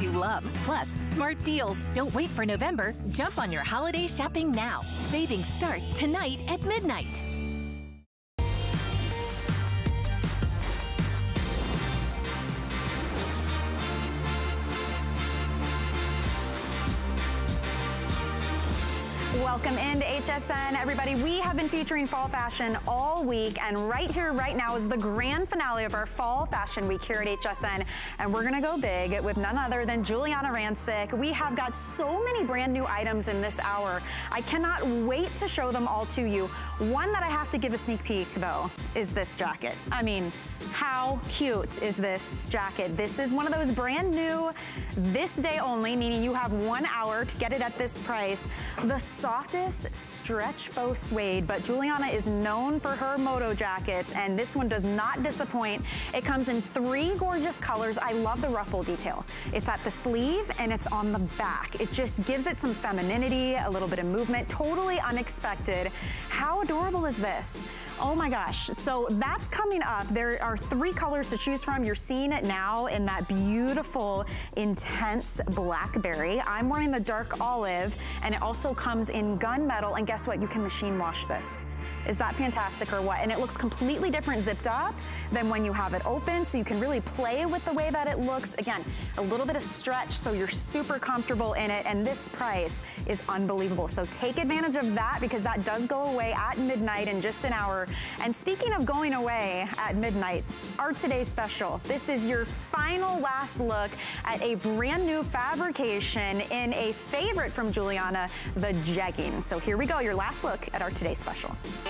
you love. Plus, smart deals. Don't wait for November. Jump on your holiday shopping now. Savings start tonight at midnight. Welcome into HSN, everybody. We have been featuring fall fashion all week, and right here, right now, is the grand finale of our fall fashion week here at HSN, and we're gonna go big with none other than Giuliana Rancic. We have got so many brand new items in this hour. I cannot wait to show them all to you. One that I have to give a sneak peek, though, is this jacket. I mean, how cute is this jacket? This is one of those brand new, this day only, meaning you have 1 hour to get it at this price. The softest stretch faux suede, but Giuliana is known for her moto jackets, and this one does not disappoint. It comes in three gorgeous colors. I love the ruffle detail. It's at the sleeve and it's on the back. It just gives it some femininity, a little bit of movement, totally unexpected. How adorable is this? Oh my gosh. So that's coming up. There are three colors to choose from. You're seeing it now in that beautiful, intense blackberry. I'm wearing the dark olive, and it also comes in gunmetal, and guess what? You can machine wash this. Is that fantastic or what? And it looks completely different zipped up than when you have it open, so you can really play with the way that it looks. Again, a little bit of stretch, so you're super comfortable in it, and this price is unbelievable. So take advantage of that, because that does go away at midnight in just an hour. And speaking of going away at midnight, our today's special. This is your final last look at a brand new fabrication in a favorite from Giuliana, the jegging. So here we go, your last look at our today's special.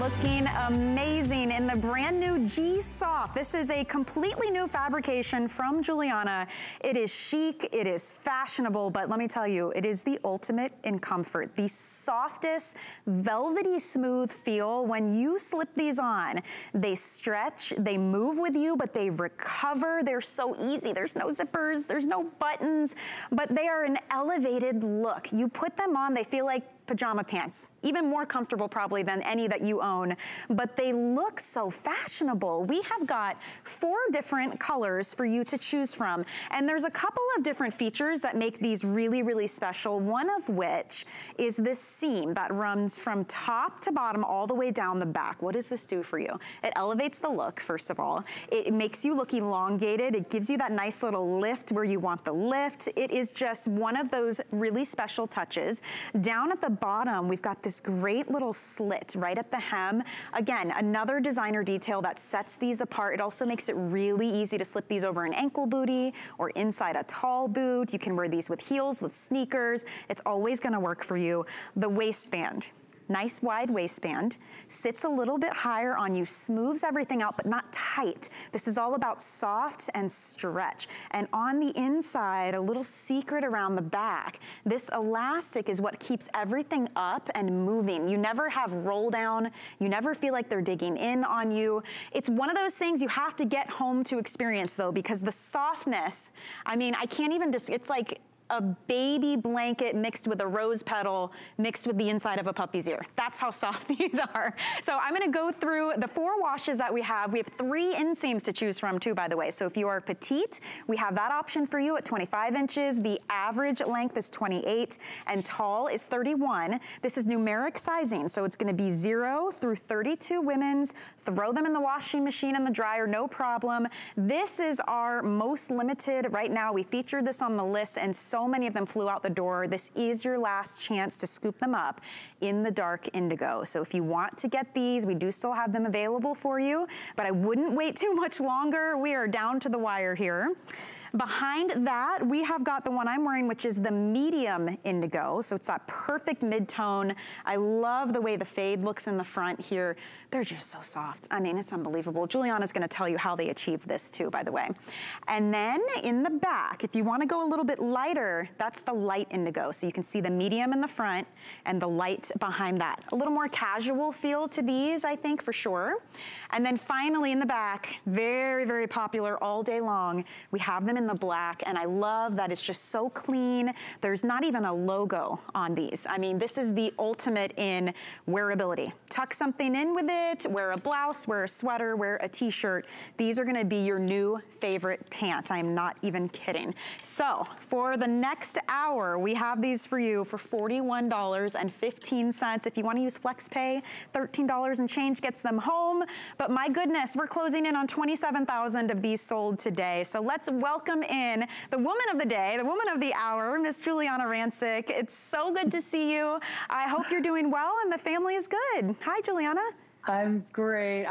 Looking amazing in the brand new G-Soft. This is a completely new fabrication from Giuliana. It is chic, it is fashionable, but let me tell you, it is the ultimate in comfort. The softest, velvety smooth feel. When you slip these on, they stretch, they move with you, but they recover. They're so easy. There's no zippers, there's no buttons, but they are an elevated look. You put them on, they feel like pajama pants, even more comfortable probably than any that you own, but they look so fashionable. We have got 4 different colors for you to choose from, and there's a couple of different features that make these really, really special, one of which is this seam that runs from top to bottom all the way down the back. What does this do for you? It elevates the look, first of all. It makes you look elongated. It gives you that nice little lift where you want the lift. It is just one of those really special touches. Down at the bottom, we've got this great little slit right at the hem. Again, another designer detail that sets these apart. It also makes it really easy to slip these over an ankle bootie or inside a tall boot. You can wear these with heels, with sneakers. It's always gonna work for you. The waistband. Nice wide waistband, sits a little bit higher on you, smooths everything out, but not tight. This is all about soft and stretch. And on the inside, a little secret around the back, this elastic is what keeps everything up and moving. You never have roll down. You never feel like they're digging in on you. It's one of those things you have to get home to experience though, because the softness, I mean, I can't even just, it's like a baby blanket mixed with a rose petal, mixed with the inside of a puppy's ear. That's how soft these are. So I'm gonna go through the 4 washes that we have. We have 3 inseams to choose from too, by the way. So if you are petite, we have that option for you at 25 inches. The average length is 28 and tall is 31. This is numeric sizing. So it's gonna be 0 through 32 women's. Throw them in the washing machine and the dryer, no problem. This is our most limited right now. We featured this on the list and so many of them flew out the door. This is your last chance to scoop them up in the dark indigo. So if you want to get these, we do still have them available for you, but I wouldn't wait too much longer. We are down to the wire here. Behind that, we have got the one I'm wearing, which is the medium indigo. So it's that perfect mid-tone. I love the way the fade looks in the front here. They're just so soft. I mean, it's unbelievable. Giuliana's gonna tell you how they achieved this too, by the way. And then in the back, if you wanna go a little bit lighter, that's the light indigo. So you can see the medium in the front and the light behind that. A little more casual feel to these, I think, for sure. And then finally in the back, very, very popular all day long. We have them in in the black, and I love that it's just so clean. There's not even a logo on these. I mean, this is the ultimate in wearability. Tuck something in with it, wear a blouse, wear a sweater, wear a t-shirt. These are gonna be your new favorite pants. I am not even kidding. So for the next hour, we have these for you for $41.15. If you wanna use FlexPay, $13 and change gets them home. But my goodness, we're closing in on 27,000 of these sold today. So let's welcome in the woman of the day, the woman of the hour, Miss Giuliana Rancic. It's so good to see you. I hope you're doing well and the family is good. Hi, Giuliana. I'm great,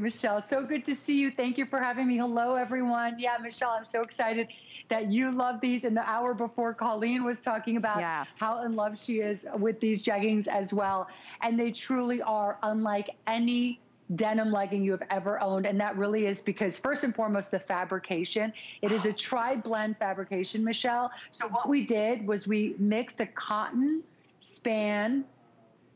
Michelle. So good to see you. Thank you for having me. Hello, everyone. Yeah, Michelle, I'm so excited that you love these. And the hour before, Colleen was talking about how in love she is with these jeggings as well. And they truly are unlike any denim legging you have ever owned. And that really is because, first and foremost, the fabrication. It is a tri-blend fabrication, Michelle. So what we did was we mixed a cotton span,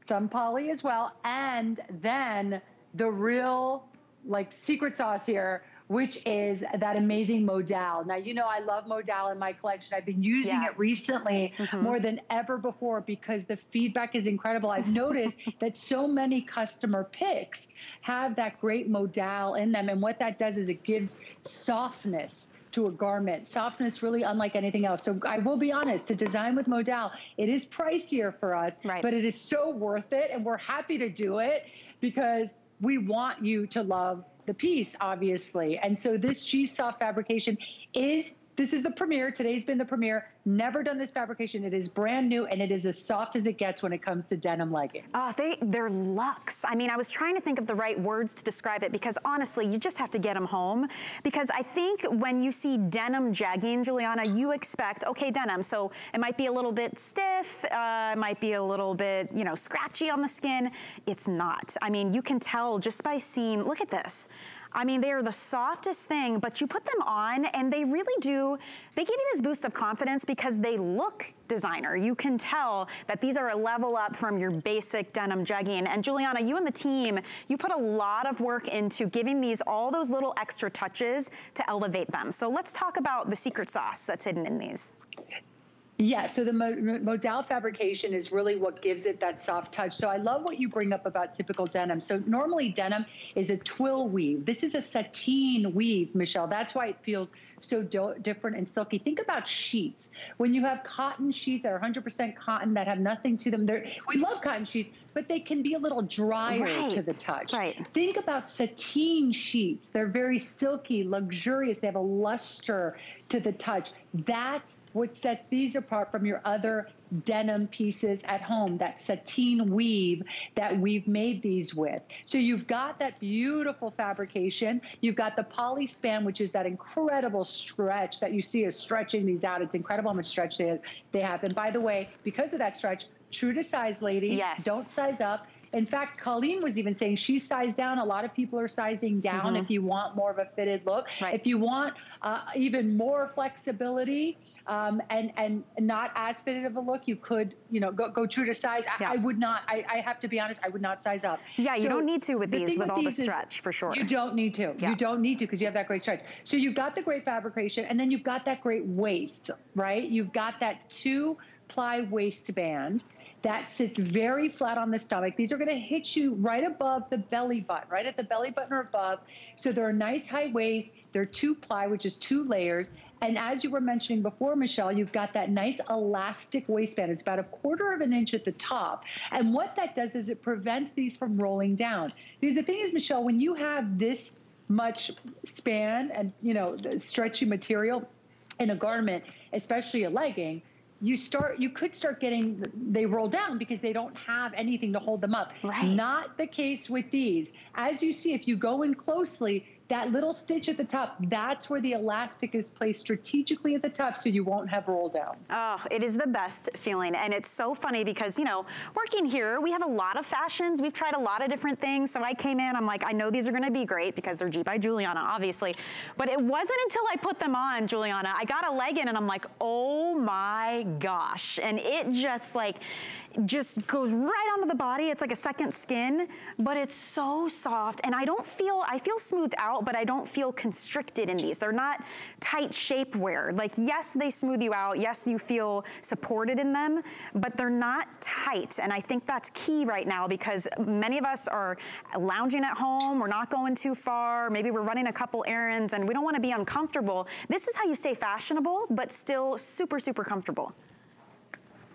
some poly as well, and then the real like secret sauce here, which is that amazing modal. Now, you know I love modal in my collection. I've been using it recently more than ever before because the feedback is incredible. I've noticed that so many customer picks have that great modal in them. And what that does is it gives softness to a garment. Softness really unlike anything else. So I will be honest, to design with modal, it is pricier for us, but it is so worth it. And we're happy to do it because we want you to love the piece, obviously. And so this G-Soft fabrication is, this is the premiere. Today's been the premiere. Never done this fabrication. It is brand new, and it is as soft as it gets when it comes to denim leggings. Oh, they're luxe. I mean, I was trying to think of the right words to describe it because, honestly, you just have to get them home. Because I think when you see denim jegging, Giuliana, you expect, okay, denim. So it might be a little bit stiff. It might be a little bit, you know, scratchy on the skin. It's not. I mean, you can tell just by seeing, look at this. I mean, they are the softest thing, but you put them on and they really do, they give you this boost of confidence because they look designer. You can tell that these are a level up from your basic denim jegging. And Giuliana, you and the team, you put a lot of work into giving these all those little extra touches to elevate them. So let's talk about the secret sauce that's hidden in these. Yeah, so the modal fabrication is really what gives it that soft touch. So I love what you bring up about typical denim. So normally denim is a twill weave. This is a sateen weave, Michelle. That's why it feels so different and silky. Think about sheets. When you have cotton sheets that are 100% cotton that have nothing to them, we love cotton sheets, but they can be a little drier to the touch. Think about sateen sheets. They're very silky, luxurious. They have a luster to the touch. That's what sets these apart from your other denim pieces at home, that sateen weave that we've made these with. So you've got that beautiful fabrication. You've got the poly span, which is that incredible stretch that you see us stretching these out. It's incredible how much stretch they have. And by the way, because of that stretch, true to size, ladies. Don't size up. In fact, Colleen was even saying she sized down. A lot of people are sizing down if you want more of a fitted look. If you want even more flexibility and not as fitted of a look, you could, you know, go true to size. I would not, I have to be honest, I would not size up. Yeah, so you don't need to with these, with all the stretch, for sure. You don't need to. You don't need to because you have that great stretch. So you've got the great fabrication, and then you've got that great waist, right? You've got that 2-ply waistband that sits very flat on the stomach. These are gonna hit you right above the belly button, right at the belly button or above. So they're a nice high waist. They're 2-ply, which is 2 layers. And as you were mentioning before, Michelle, you've got that nice elastic waistband. It's about 1/4 inch at the top. And what that does is it prevents these from rolling down. Because the thing is, Michelle, when you have this much span and, you know, the stretchy material in a garment, especially a legging, you could start getting, they roll down because they don't have anything to hold them up. Not the case with these. As you see, if you go in closely, that little stitch at the top, that's where the elastic is placed strategically at the top so you won't have roll down. Oh, it is the best feeling. And it's so funny because, you know, working here, we have a lot of fashions. We've tried a lot of different things. So I came in, I'm like, I know these are gonna be great because they're G by Giuliana, obviously. But it wasn't until I put them on, Giuliana, I got a legging and I'm like, oh my gosh. And it just like, just goes right onto the body. It's like a second skin, but it's so soft. And I feel smooth out. out, but I don't feel constricted in these. They're not tight shapewear. Like, yes, they smooth you out. Yes, you feel supported in them, but they're not tight. And I think that's key right now because many of us are lounging at home. We're not going too far. Maybe we're running a couple errands and we don't want to be uncomfortable. This is how you stay fashionable, but still super, super comfortable.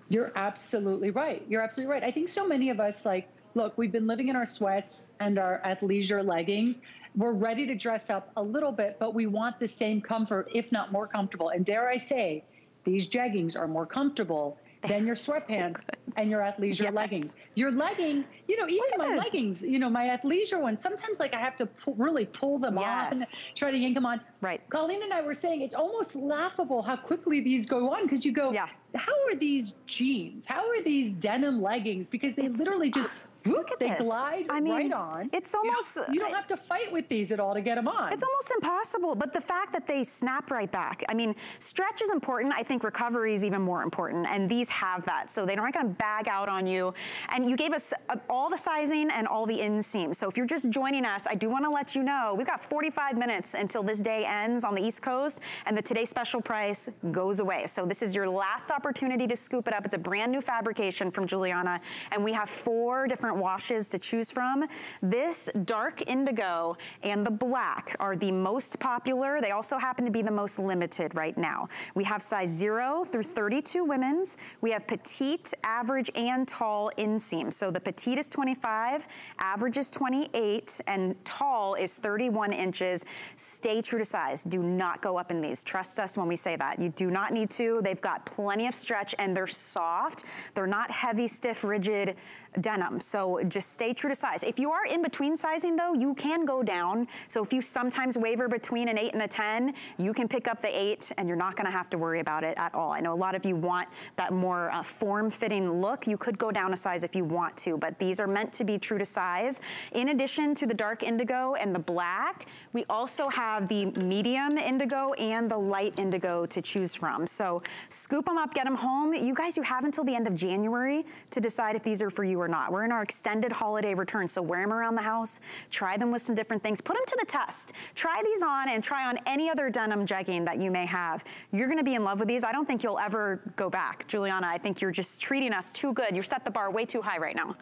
You're absolutely right. You're absolutely right. I think so many of us, like, look, we've been living in our sweats and our athleisure leggings. We're ready to dress up a little bit, but we want the same comfort, if not more comfortable. And dare I say, these jeggings are more comfortable than your sweatpants and your athleisure leggings. Your leggings, you know, even my leggings, you know, my athleisure ones, sometimes like I have to really pull them off and try to yank them on. Right. Colleen and I were saying it's almost laughable how quickly these go on because you go, how are these jeans? How are these denim leggings? Because they literally just... Look at this. They glide right on. It's almost... You don't have to fight with these at all to get them on. It's almost impossible, but the fact that they snap right back. I mean, stretch is important. I think recovery is even more important, and these have that, so they're not going to bag out on you. And you gave us all the sizing and all the inseams, so if you're just joining us, I do want to let you know, we've got 45 minutes until this day ends on the East Coast, and the Today Special price goes away. So this is your last opportunity to scoop it up. It's a brand new fabrication from Giuliana, and we have 4 different washes to choose from. This dark indigo and the black are the most popular. They also happen to be the most limited right now. We have size 0 through 32 women's. We have petite, average, and tall inseam. So the petite is 25, average is 28, and tall is 31 inches. Stay true to size. Do not go up in these. Trust us when we say that. You do not need to. They've got plenty of stretch and they're soft. They're not heavy, stiff, rigid denim. So just stay true to size. If you are in between sizing though, you can go down. So if you sometimes waver between an 8 and a 10, you can pick up the 8 and you're not gonna have to worry about it at all. I know a lot of you want that more form-fitting look. You could go down a size if you want to, but these are meant to be true to size. In addition to the dark indigo and the black, we also have the medium indigo and the light indigo to choose from. So scoop them up, get them home. You guys, you have until the end of January to decide if these are for you or not. We're in our extended holiday return, so wear them around the house, try them with some different things, put them to the test. Try these on and try on any other denim jegging that you may have. You're gonna be in love with these. I don't think you'll ever go back. Giuliana, I think you're just treating us too good. You've set the bar way too high right now.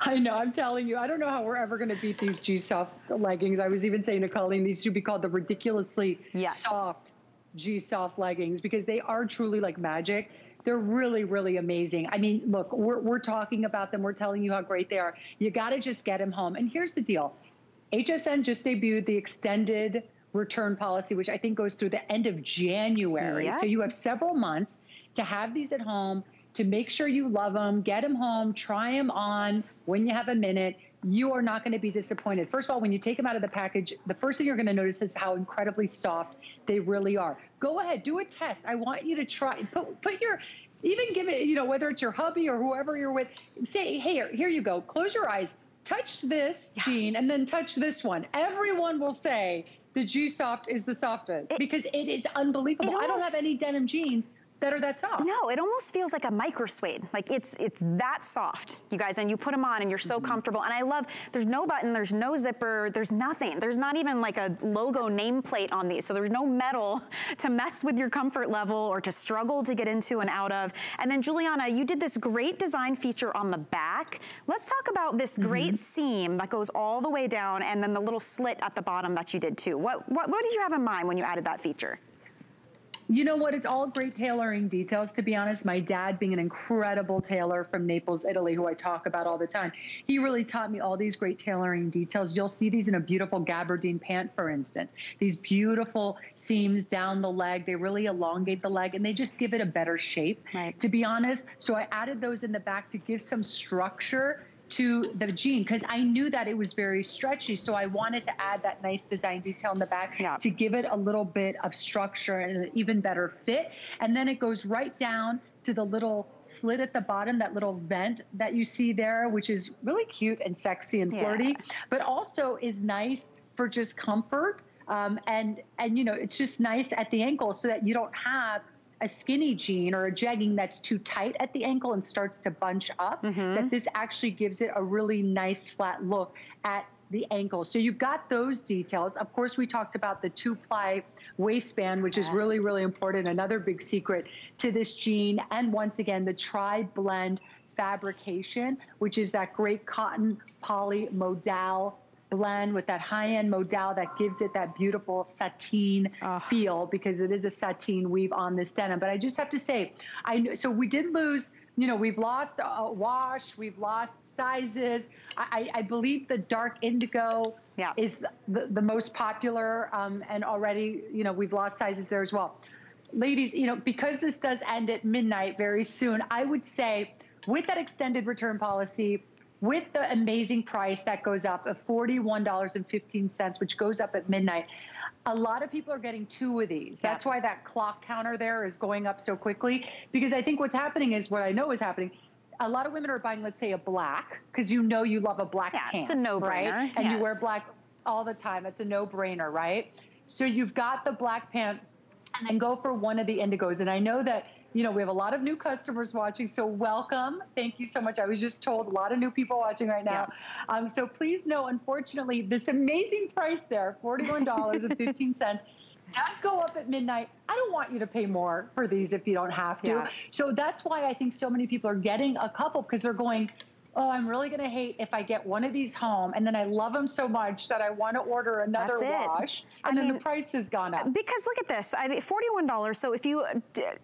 I know, I'm telling you, I don't know how we're ever gonna beat these G-Soft leggings. I was even saying to Colleen, these should be called the ridiculously soft G-Soft leggings because they are truly like magic. They're really, really amazing. I mean, look, we're talking about them. We're telling you how great they are. You got to just get them home. And here's the deal. HSN just debuted the extended return policy, which I think goes through the end of January. Yeah. So you have several months to have these at home, to make sure you love them, get them home, try them on when you have a minute. You are not going to be disappointed. First of all, when you take them out of the package, the first thing you're going to notice is how incredibly soft they really are. Go ahead, do a test. I want you to try, put your, even give it, you know, whether it's your hubby or whoever you're with, say, hey, here you go. Close your eyes, touch this jean, and then touch this one. Everyone will say the G-Soft is the softest because it is unbelievable. I don't have any denim jeans that are that soft. No, it almost feels like a micro suede. Like it's that soft, you guys, and you put them on and you're so comfortable. And I love, there's no button, there's no zipper, there's nothing. There's not even like a logo nameplate on these. So there's no metal to mess with your comfort level or to struggle to get into and out of. And then Giuliana, you did this great design feature on the back. Let's talk about this great seam that goes all the way down and then the little slit at the bottom that you did too. What did you have in mind when you added that feature? You know what? It's all great tailoring details, to be honest. My dad being an incredible tailor from Naples, Italy, who I talk about all the time, he really taught me all these great tailoring details. You'll see these in a beautiful gabardine pant, for instance. These beautiful seams down the leg. They really elongate the leg, and they just give it a better shape, to be honest. So I added those in the back to give some structure to the jean, because I knew that it was very stretchy, so I wanted to add that nice design detail in the back to give it a little bit of structure and an even better fit. And then it goes right down to the little slit at the bottom, that little vent that you see there, which is really cute and sexy and flirty, but also is nice for just comfort. And you know, it's just nice at the ankle so that you don't have a skinny jean or a jegging that's too tight at the ankle and starts to bunch up, that this actually gives it a really nice flat look at the ankle. So you've got those details. Of course, we talked about the two-ply waistband, which is really, really important. Another big secret to this jean. And once again, the tri-blend fabrication, which is that great cotton poly modal blend with that high-end modal that gives it that beautiful sateen feel, because it is a sateen weave on this denim. But I just have to say, so we did lose, you know, we've lost a wash, we've lost sizes. I believe the dark indigo is the most popular, and already, you know, we've lost sizes there as well. Ladies, you know, because this does end at midnight very soon, I would say with that extended return policy, with the amazing price that goes up of $41.15, which goes up at midnight, a lot of people are getting two of these. That's why that clock counter there is going up so quickly, because I think what's happening is, what I know is happening, a lot of women are buying, let's say, a black, because you know you love a black pant. It's a no-brainer. Right? And you wear black all the time. It's a no-brainer, right? So you've got the black pant, and then go for one of the indigos. And I know that, you know, we have a lot of new customers watching, so welcome. Thank you so much. I was just told a lot of new people watching right now. Yeah. So please know, unfortunately, this amazing price there, $41.15, does go up at midnight. I don't want you to pay more for these if you don't have to. Yeah. So that's why I think so many people are getting a couple, because they're going, oh, I'm really going to hate if I get one of these home, and then I love them so much that I want to order another wash, and then the price has gone up. Because look at this, I mean, $41, so if you,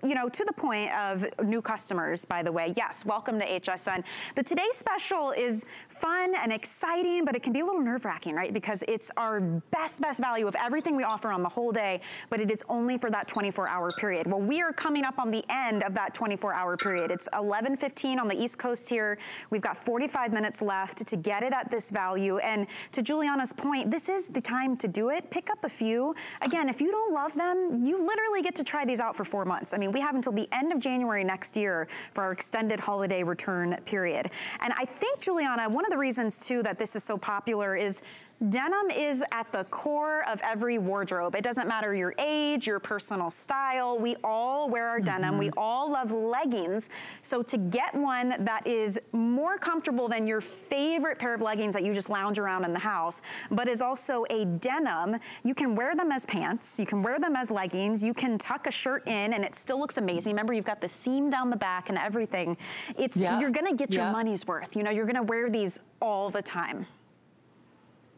you know, to the point of new customers, by the way, yes, welcome to HSN. The Today Special is fun and exciting, but it can be a little nerve-wracking, right? Because it's our best value of everything we offer on the whole day, but it is only for that 24-hour period. Well, we are coming up on the end of that 24-hour period. It's 11:15 on the East Coast here. We've got 45 minutes left to get it at this value. And to Giuliana's point, this is the time to do it. Pick up a few. Again, if you don't love them, you literally get to try these out for 4 months. I mean, we have until the end of January next year for our extended holiday return period. And I think, Giuliana, one of the reasons too that this is so popular is denim is at the core of every wardrobe. It doesn't matter your age, your personal style. We all wear our denim. We all love leggings. So to get one that is more comfortable than your favorite pair of leggings that you just lounge around in the house, but is also a denim, you can wear them as pants. You can wear them as leggings. You can tuck a shirt in and it still looks amazing. Remember, you've got the seam down the back and everything. It's you're going to get your money's worth. You know, you're going to wear these all the time.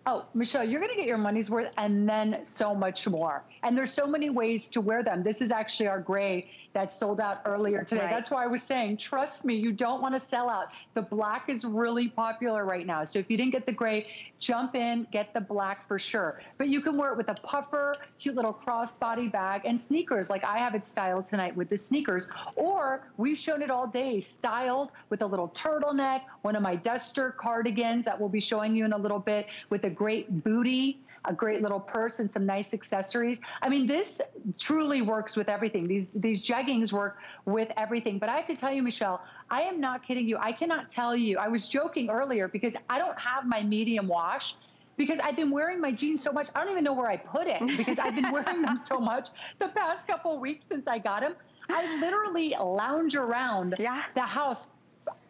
Oh, Michelle, you're going to get your money's worth and then so much more. And there's so many ways to wear them. This is actually our gray that sold out earlier today. Right. That's why I was saying, trust me, you don't want to sell out. The black is really popular right now. So if you didn't get the gray, jump in, get the black for sure. But you can wear it with a puffer, cute little crossbody bag, and sneakers, like I have it styled tonight with the sneakers. Or we've shown it all day, styled with a little turtleneck, one of my duster cardigans that we'll be showing you in a little bit, with a great booty, a great little purse, and some nice accessories. I mean, this truly works with everything. These jeggings work with everything. But I have to tell you, Michelle, I am not kidding you. I cannot tell you. I was joking earlier because I don't have my medium wash, because I've been wearing my jeans so much. I don't even know where I put it, because I've been wearing them so much the past couple of weeks since I got them. I literally lounge around the house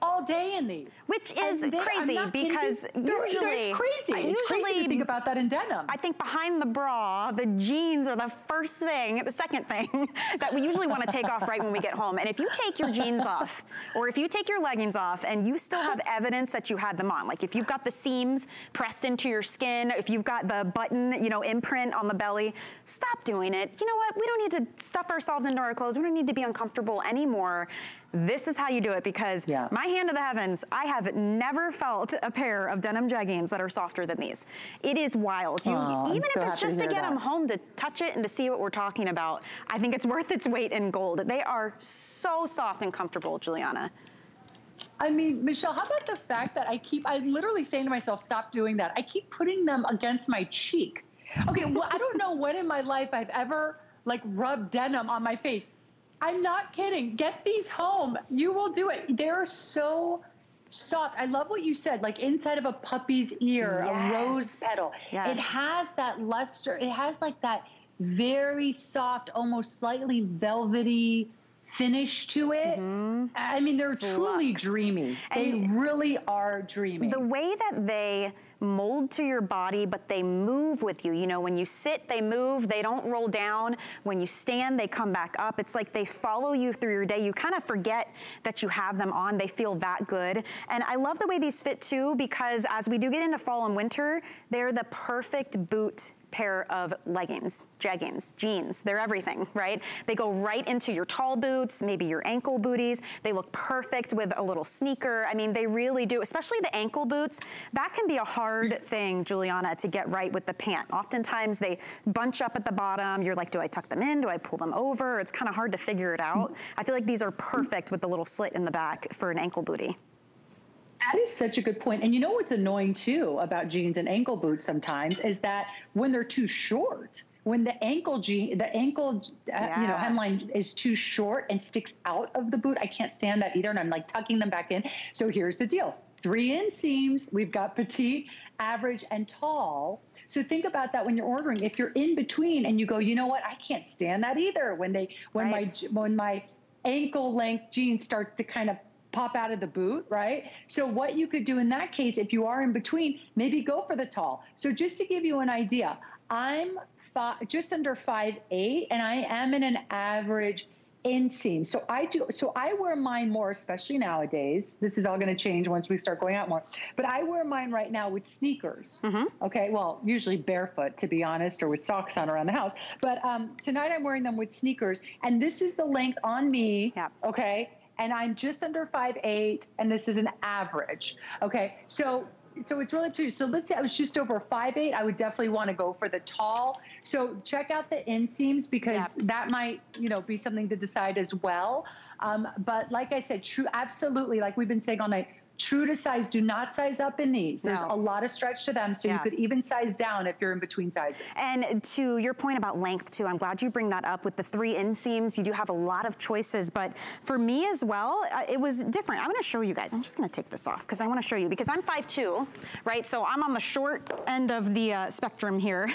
all day in these, which is crazy, because usually it's crazy to think about that in denim. I think behind the bra, the jeans are the first thing, the second thing that we usually want to take off right when we get home. And if you take your jeans off, or if you take your leggings off and you still have evidence that you had them on, like if you've got the seams pressed into your skin, if you've got the button, you know, imprint on the belly, stop doing it. You know what? We don't need to stuff ourselves into our clothes. We don't need to be uncomfortable anymore. This is how you do it, because my hand to the heavens, I have never felt a pair of denim jeggings that are softer than these. It is wild. Even if it's just to get them home, to touch it and to see what we're talking about, I think it's worth its weight in gold. They are so soft and comfortable, Giuliana. I mean, Michelle, how about the fact that I'm literally saying to myself, stop doing that. I keep putting them against my cheek. Okay, well, I don't know when in my life I've ever like rubbed denim on my face. I'm not kidding. Get these home. You will do it. They're so soft. I love what you said, like inside of a puppy's ear, a rose petal. It has that luster. It has like that very soft, almost slightly velvety finish to it. Mm-hmm. I mean, they're truly dreamy. They really are dreamy. The way that they mold to your body, but they move with you. You know, when you sit, they move, they don't roll down. When you stand, they come back up. It's like they follow you through your day. You kind of forget that you have them on. They feel that good. And I love the way these fit too, because as we do get into fall and winter, they're the perfect boot pair of leggings, jeggings, jeans. They're everything, right? They go right into your tall boots, maybe your ankle booties. They look perfect with a little sneaker. I mean, they really do, especially the ankle boots. That can be a hard thing, Giuliana, to get right with the pant. Oftentimes they bunch up at the bottom. You're like, do I tuck them in? Do I pull them over? It's kind of hard to figure it out. I feel like these are perfect with the little slit in the back for an ankle bootie. That is such a good point. And you know what's annoying too about jeans and ankle boots sometimes is that when they're too short, when the ankle you know, hemline is too short and sticks out of the boot, I can't stand that either. And I'm like tucking them back in. So here's the deal. 3 inseams. We've got petite, average, and tall. So think about that when you're ordering. If you're in between and you go, you know what, I can't stand that either. When they, when my ankle length jean starts to kind of pop out of the boot, right? So what you could do in that case, if you are in between, maybe go for the tall. So just to give you an idea, I'm just under 5'8", and I am in an average inseam. So I do, so I wear mine more, especially nowadays. This is all going to change once we start going out more. But I wear mine right now with sneakers. Mm-hmm. Okay, well, usually barefoot, to be honest, or with socks on around the house. But tonight I'm wearing them with sneakers, and this is the length on me. Yep. Okay. And I'm just under 5'8", and this is an average. Okay, so it's really up to you. So let's say I was just over 5'8", I would definitely want to go for the tall. So check out the inseams, because that might, you know, be something to decide as well. But like I said, true, absolutely, like we've been saying all night, true to size. Do not size up in these. There's a lot of stretch to them, so you could even size down if you're in between sizes. And to your point about length too, I'm glad you bring that up with the 3 inseams. You do have a lot of choices, but for me as well, it was different. I'm gonna show you guys. I'm just gonna take this off because I wanna show you, because I'm 5'2", right? So I'm on the short end of the spectrum here.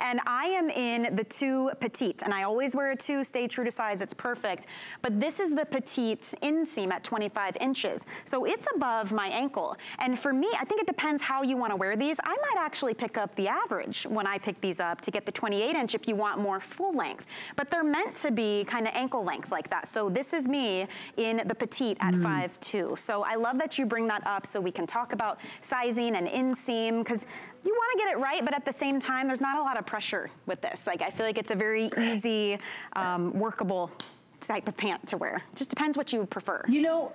And I am in the 2 petite, and I always wear a 2, stay true to size, it's perfect. But this is the petite inseam at 25 inches. So it's above my ankle. And for me, I think it depends how you want to wear these. I might actually pick up the average when I pick these up to get the 28 inch if you want more full length. But they're meant to be kind of ankle length like that. So this is me in the petite at 5'2". So I love that you bring that up so we can talk about sizing and inseam, because you want to get it right, but at the same time, there's not a lot of pressure with this. Like, I feel like it's a very easy, workable type of pant to wear. Just depends what you prefer. You know,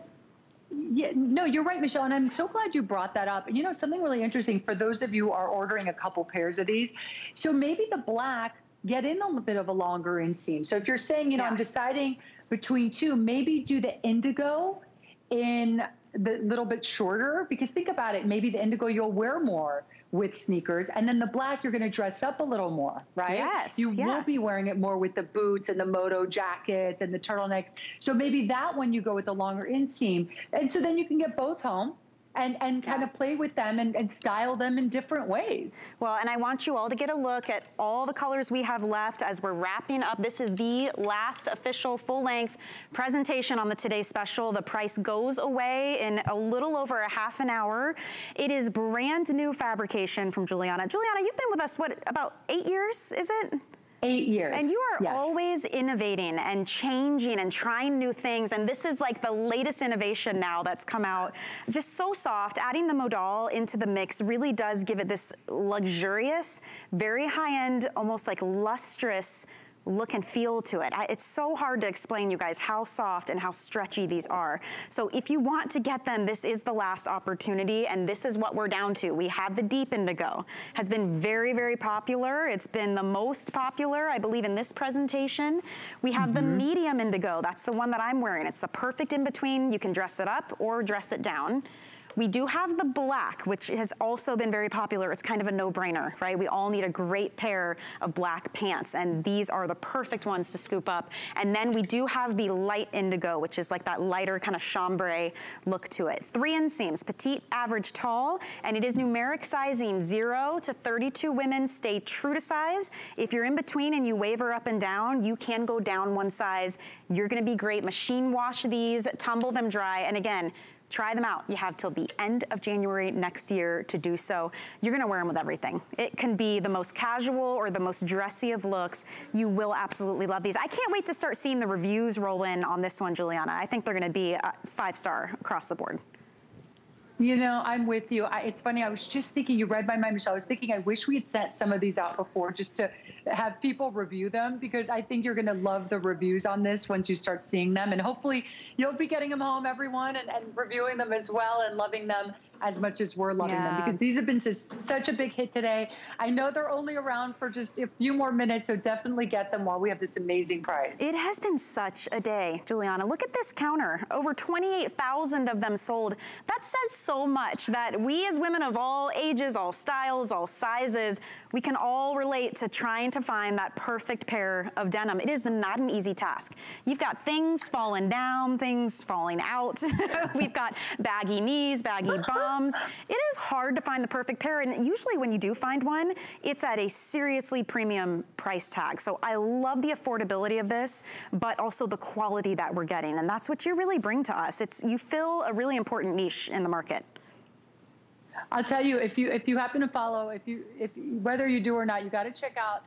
yeah, no, you're right, Michelle, and I'm so glad you brought that up. You know, something really interesting for those of you who are ordering a couple pairs of these. So maybe the black, get in a bit of a longer inseam. So if you're saying, you know, I'm deciding between 2, maybe do the indigo in the little bit shorter, because think about it, maybe the indigo you'll wear more with sneakers, and then the black you're going to dress up a little more, right? Yes. You will be wearing it more with the boots and the moto jackets and the turtlenecks. So maybe that one you go with the longer inseam. And so then you can get both home and kind of play with them and style them in different ways. Well, and I want you all to get a look at all the colors we have left as we're wrapping up. This is the last official full-length presentation on the Today Special. The price goes away in a little over a half an hour. It is brand new fabrication from Giuliana. Giuliana, you've been with us, what, about 8 years, is it? 8 years. And you are always innovating and changing and trying new things. And this is like the latest innovation now that's come out. Just so soft. Adding the modal into the mix really does give it this luxurious, very high-end, almost like lustrous look and feel to it. It's so hard to explain, you guys, how soft and how stretchy these are. So if you want to get them, this is the last opportunity, and this is what we're down to. We have the deep indigo. Has been very, very popular. It's been the most popular, I believe, in this presentation. We have the medium indigo. That's the one that I'm wearing. It's the perfect in between. You can dress it up or dress it down. We do have the black, which has also been very popular. It's kind of a no-brainer, right? We all need a great pair of black pants, and these are the perfect ones to scoop up. And then we do have the light indigo, which is like that lighter kind of chambray look to it. 3 inseams, petite, average, tall, and it is numeric sizing 0 to 32. Women, stay true to size. If you're in between and you waver up and down, you can go down one size. You're gonna be great. Machine wash these, tumble them dry, and again, try them out. You have till the end of January next year to do so. You're gonna wear them with everything. It can be the most casual or the most dressy of looks. You will absolutely love these. I can't wait to start seeing the reviews roll in on this one, Giuliana. I think they're gonna be 5-star across the board. You know, I'm with you. It's funny, I was just thinking, you read my mind, Michelle. I was thinking I wish we had sent some of these out before just to have people review them, because I think you're gonna love the reviews on this once you start seeing them. And hopefully you'll be getting them home, everyone, and reviewing them as well and loving them as much as we're loving them, because these have been such a big hit today. I know they're only around for just a few more minutes, so definitely get them while we have this amazing price. It has been such a day, Giuliana. Look at this counter. Over 28,000 of them sold. That says so much that we as women of all ages, all styles, all sizes, we can all relate to trying to find that perfect pair of denim. It is not an easy task. You've got things falling down, things falling out. We've got baggy knees, baggy bums. It is hard to find the perfect pair, and usually when you do find one, it's at a seriously premium price tag. So I love the affordability of this, but also the quality that we're getting, and that's what you really bring to us. It's, you fill a really important niche in the market. I'll tell you, if you happen to follow, whether you do or not, you got to check out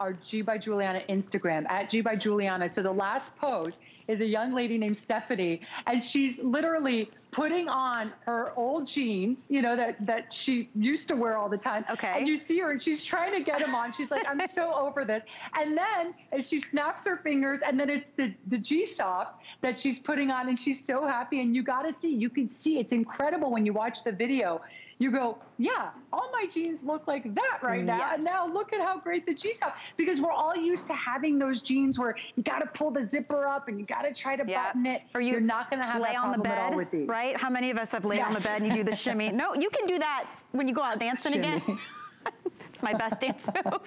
our G by Giuliana Instagram, at G by Giuliana. So the last post is a young lady named Stephanie, and she's literally putting on her old jeans, you know, that she used to wear all the time. Okay. And you see her, and she's trying to get them on. She's like, I'm so over this. And then as she snaps her fingers, and then it's the G-Soft that she's putting on, and she's so happy. And you gotta see, you can see, it's incredible when you watch the video. You go, yeah, all my jeans look like that right now. Yes. And now look at how great the G-Soft, because we're all used to having those jeans where you got to pull the zipper up and you got to try to button it. Or you're not going to have lay that on the bed, with these. Right? How many of us have laid on the bed and you do the shimmy? No, you can do that when you go out dancing again. It's my best dance move.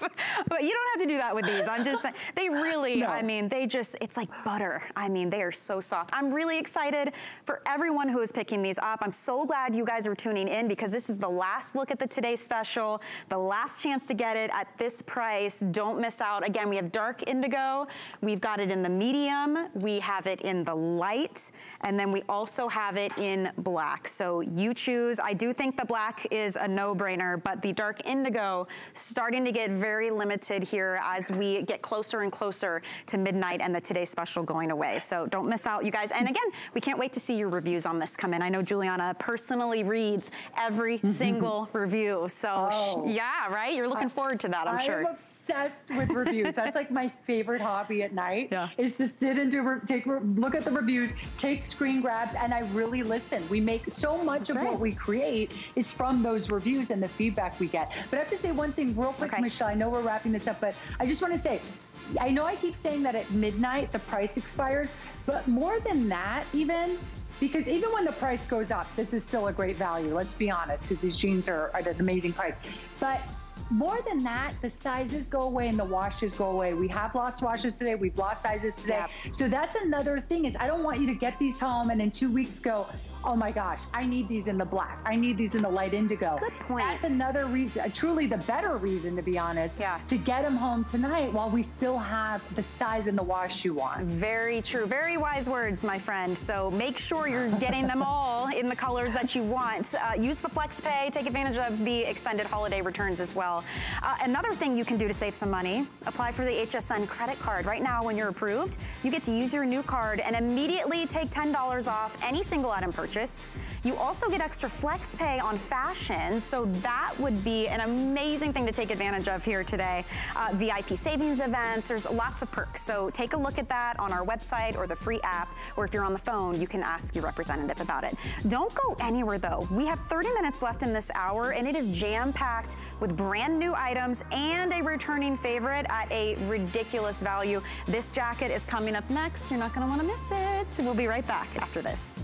But you don't have to do that with these. I'm just saying, they really, I mean, they just, it's like butter. I mean, they are so soft. I'm really excited for everyone who is picking these up. I'm so glad you guys are tuning in, because this is the last look at the Today Special, the last chance to get it at this price. Don't miss out. Again, we have dark indigo. We've got it in the medium. We have it in the light. And then we also have it in black. So you choose. I do think the black is a no-brainer, but the dark indigo starting to get very limited here as we get closer and closer to midnight and the Today Special going away. So don't miss out, you guys. And again, we can't wait to see your reviews on this come in. I know Giuliana personally reads every single review. So yeah, right? You're looking forward to that, I'm sure. I'm obsessed with reviews. That's like my favorite hobby at night, is to sit and look at the reviews, take screen grabs, and I really listen. We make so much of what we create is from those reviews and the feedback we get. But I have to say one thing real quick, Michelle. I know we're wrapping this up, but I just want to say, I know I keep saying that at midnight the price expires, but more than that even, because even when the price goes up, this is still a great value. Let's be honest, because these jeans are at an amazing price. But more than that, the sizes go away and the washes go away. We have lost washes today. We've lost sizes today. Yeah. So that's another thing, is I don't want you to get these home and in 2 weeks go, oh my gosh, I need these in the black. I need these in the light indigo. Good point. That's another reason, truly the better reason, to be honest, to get them home tonight while we still have the size and the wash you want. Very true. Very wise words, my friend. So make sure you're getting them all in the colors that you want. Use the flex pay. Take advantage of the extended holiday returns as well. Another thing you can do to save some money, apply for the HSN credit card. Right now, when you're approved, you get to use your new card and immediately take $10 off any single item purchase. You also get extra flex pay on fashion, so that would be an amazing thing to take advantage of here today. VIP savings events, there's lots of perks. So take a look at that on our website or the free app, or if you're on the phone, you can ask your representative about it. Don't go anywhere though. We have 30 minutes left in this hour, and it is jam-packed with brand new items and a returning favorite at a ridiculous value. This jacket is coming up next. You're not gonna wanna miss it. We'll be right back after this.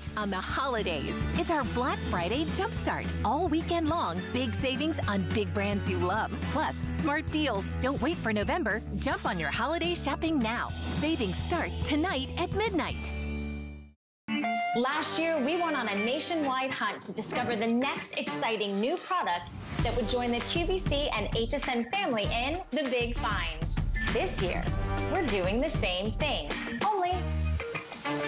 Jumpstart on the holidays. It's our Black Friday Jumpstart. All weekend long, big savings on big brands you love. Plus, smart deals. Don't wait for November. Jump on your holiday shopping now. Savings start tonight at midnight. Last year, we went on a nationwide hunt to discover the next exciting new product that would join the QVC and HSN family in The Big Find. This year, we're doing the same thing, only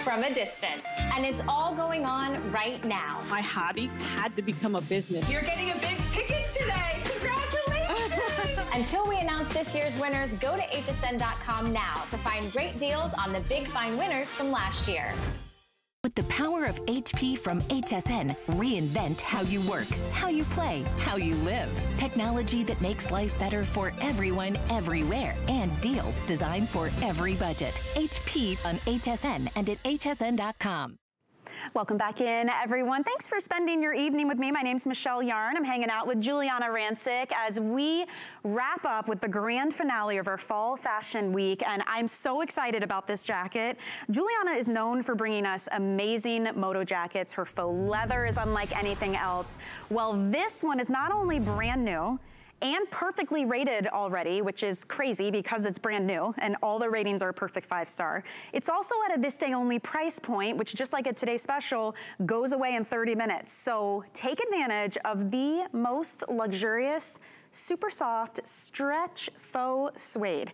from a distance. And it's all going on right now. My hobby had to become a business. You're getting a big ticket today. Congratulations! Until we announce this year's winners, go to hsn.com now to find great deals on the Big Find winners from last year. With the power of HP from HSN, reinvent how you work, how you play, how you live. Technology that makes life better for everyone, everywhere, and deals designed for every budget. HP on HSN and at hsn.com. Welcome back in, everyone. Thanks for spending your evening with me. My name's Michelle Yarn. I'm hanging out with Giuliana Rancic as we wrap up with the grand finale of our Fall Fashion Week, and I'm so excited about this jacket. Giuliana is known for bringing us amazing moto jackets. Her faux leather is unlike anything else. Well, this one is not only brand new, and perfectly rated already, which is crazy because it's brand new and all the ratings are a perfect 5-star. It's also at a this day only price point, which just like a today special, goes away in 30 minutes. So take advantage of the most luxurious, super soft stretch faux suede.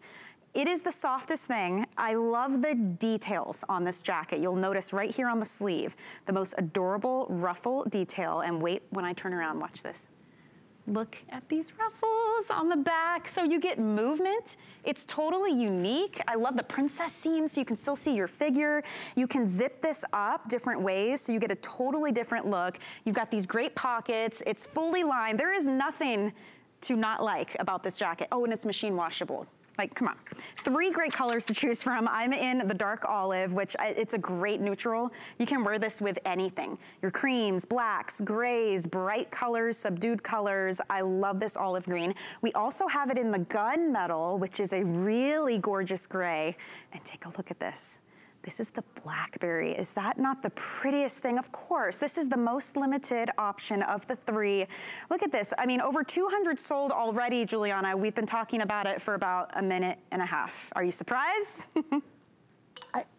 It is the softest thing. I love the details on this jacket. You'll notice right here on the sleeve, the most adorable ruffle detail. And wait, when I turn around, watch this. Look at these ruffles on the back. So you get movement. It's totally unique. I love the princess seams so you can still see your figure. You can zip this up different ways so you get a totally different look. You've got these great pockets. It's fully lined. There is nothing to not like about this jacket. Oh, and it's machine washable. Like, come on. 3 great colors to choose from. I'm in the dark olive, which it's a great neutral. You can wear this with anything. Your creams, blacks, grays, bright colors, subdued colors. I love this olive green. We also have it in the gunmetal, which is a really gorgeous gray. And take a look at this. This is the blackberry. Is that not the prettiest thing? Of course, this is the most limited option of the 3. Look at this, I mean, over 200 sold already, Giuliana. We've been talking about it for about a minute and a half. Are you surprised?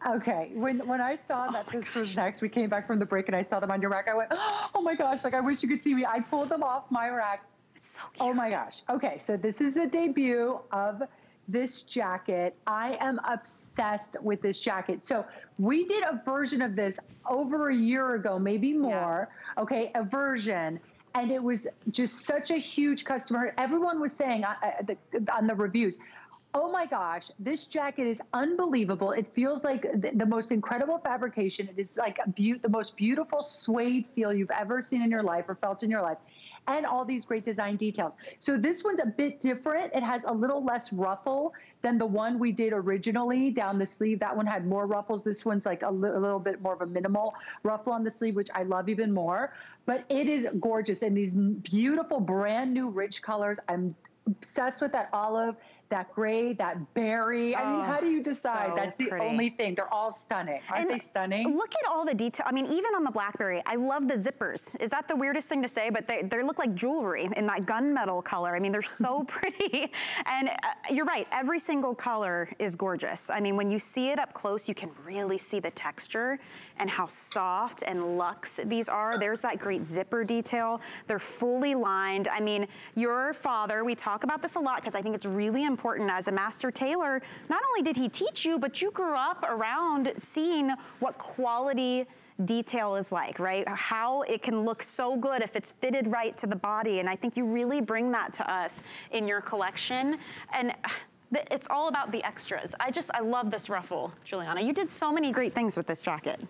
Okay, when I saw that this was next, we came back from the break and I saw them on your rack, I went, oh my gosh, like I wish you could see me. I pulled them off my rack. It's so cute. Oh my gosh. Okay, so this is the debut of this jacket. I am obsessed with this jacket. So we did a version of this over a year ago, maybe more, yeah. Okay, a version. And it was just such a huge customer. Everyone was saying on the reviews, oh my gosh, this jacket is unbelievable. It feels like the most incredible fabrication. It is like the most beautiful suede feel you've ever seen in your life or felt in your life. And all these great design details. So this one's a bit different. It has a little less ruffle than the one we did originally down the sleeve. That one had more ruffles. This one's like a little bit more of a minimal ruffle on the sleeve, which I love even more. But it is gorgeous. And these beautiful, brand new, rich colors. I'm obsessed with that olive, that gray, that berry. I mean, how do you decide? So that's the pretty. Only thing. They're all stunning. Aren't they stunning? Look at all the detail. I mean, even on the blackberry, I love the zippers. Is that the weirdest thing to say? But they look like jewelry in that gunmetal color. I mean, they're so pretty. And you're right. Every single color is gorgeous. I mean, when you see it up close, you can really see the texture and how soft and luxe these are. There's that great zipper detail. They're fully lined. I mean, your father, we talk about this a lot because I think it's really important as a master tailor. Not only did he teach you, but you grew up around seeing what quality detail is like, right? How it can look so good if it's fitted right to the body. And I think you really bring that to us in your collection. And it's all about the extras. I love this ruffle, Giuliana. You did so many great things with this jacket.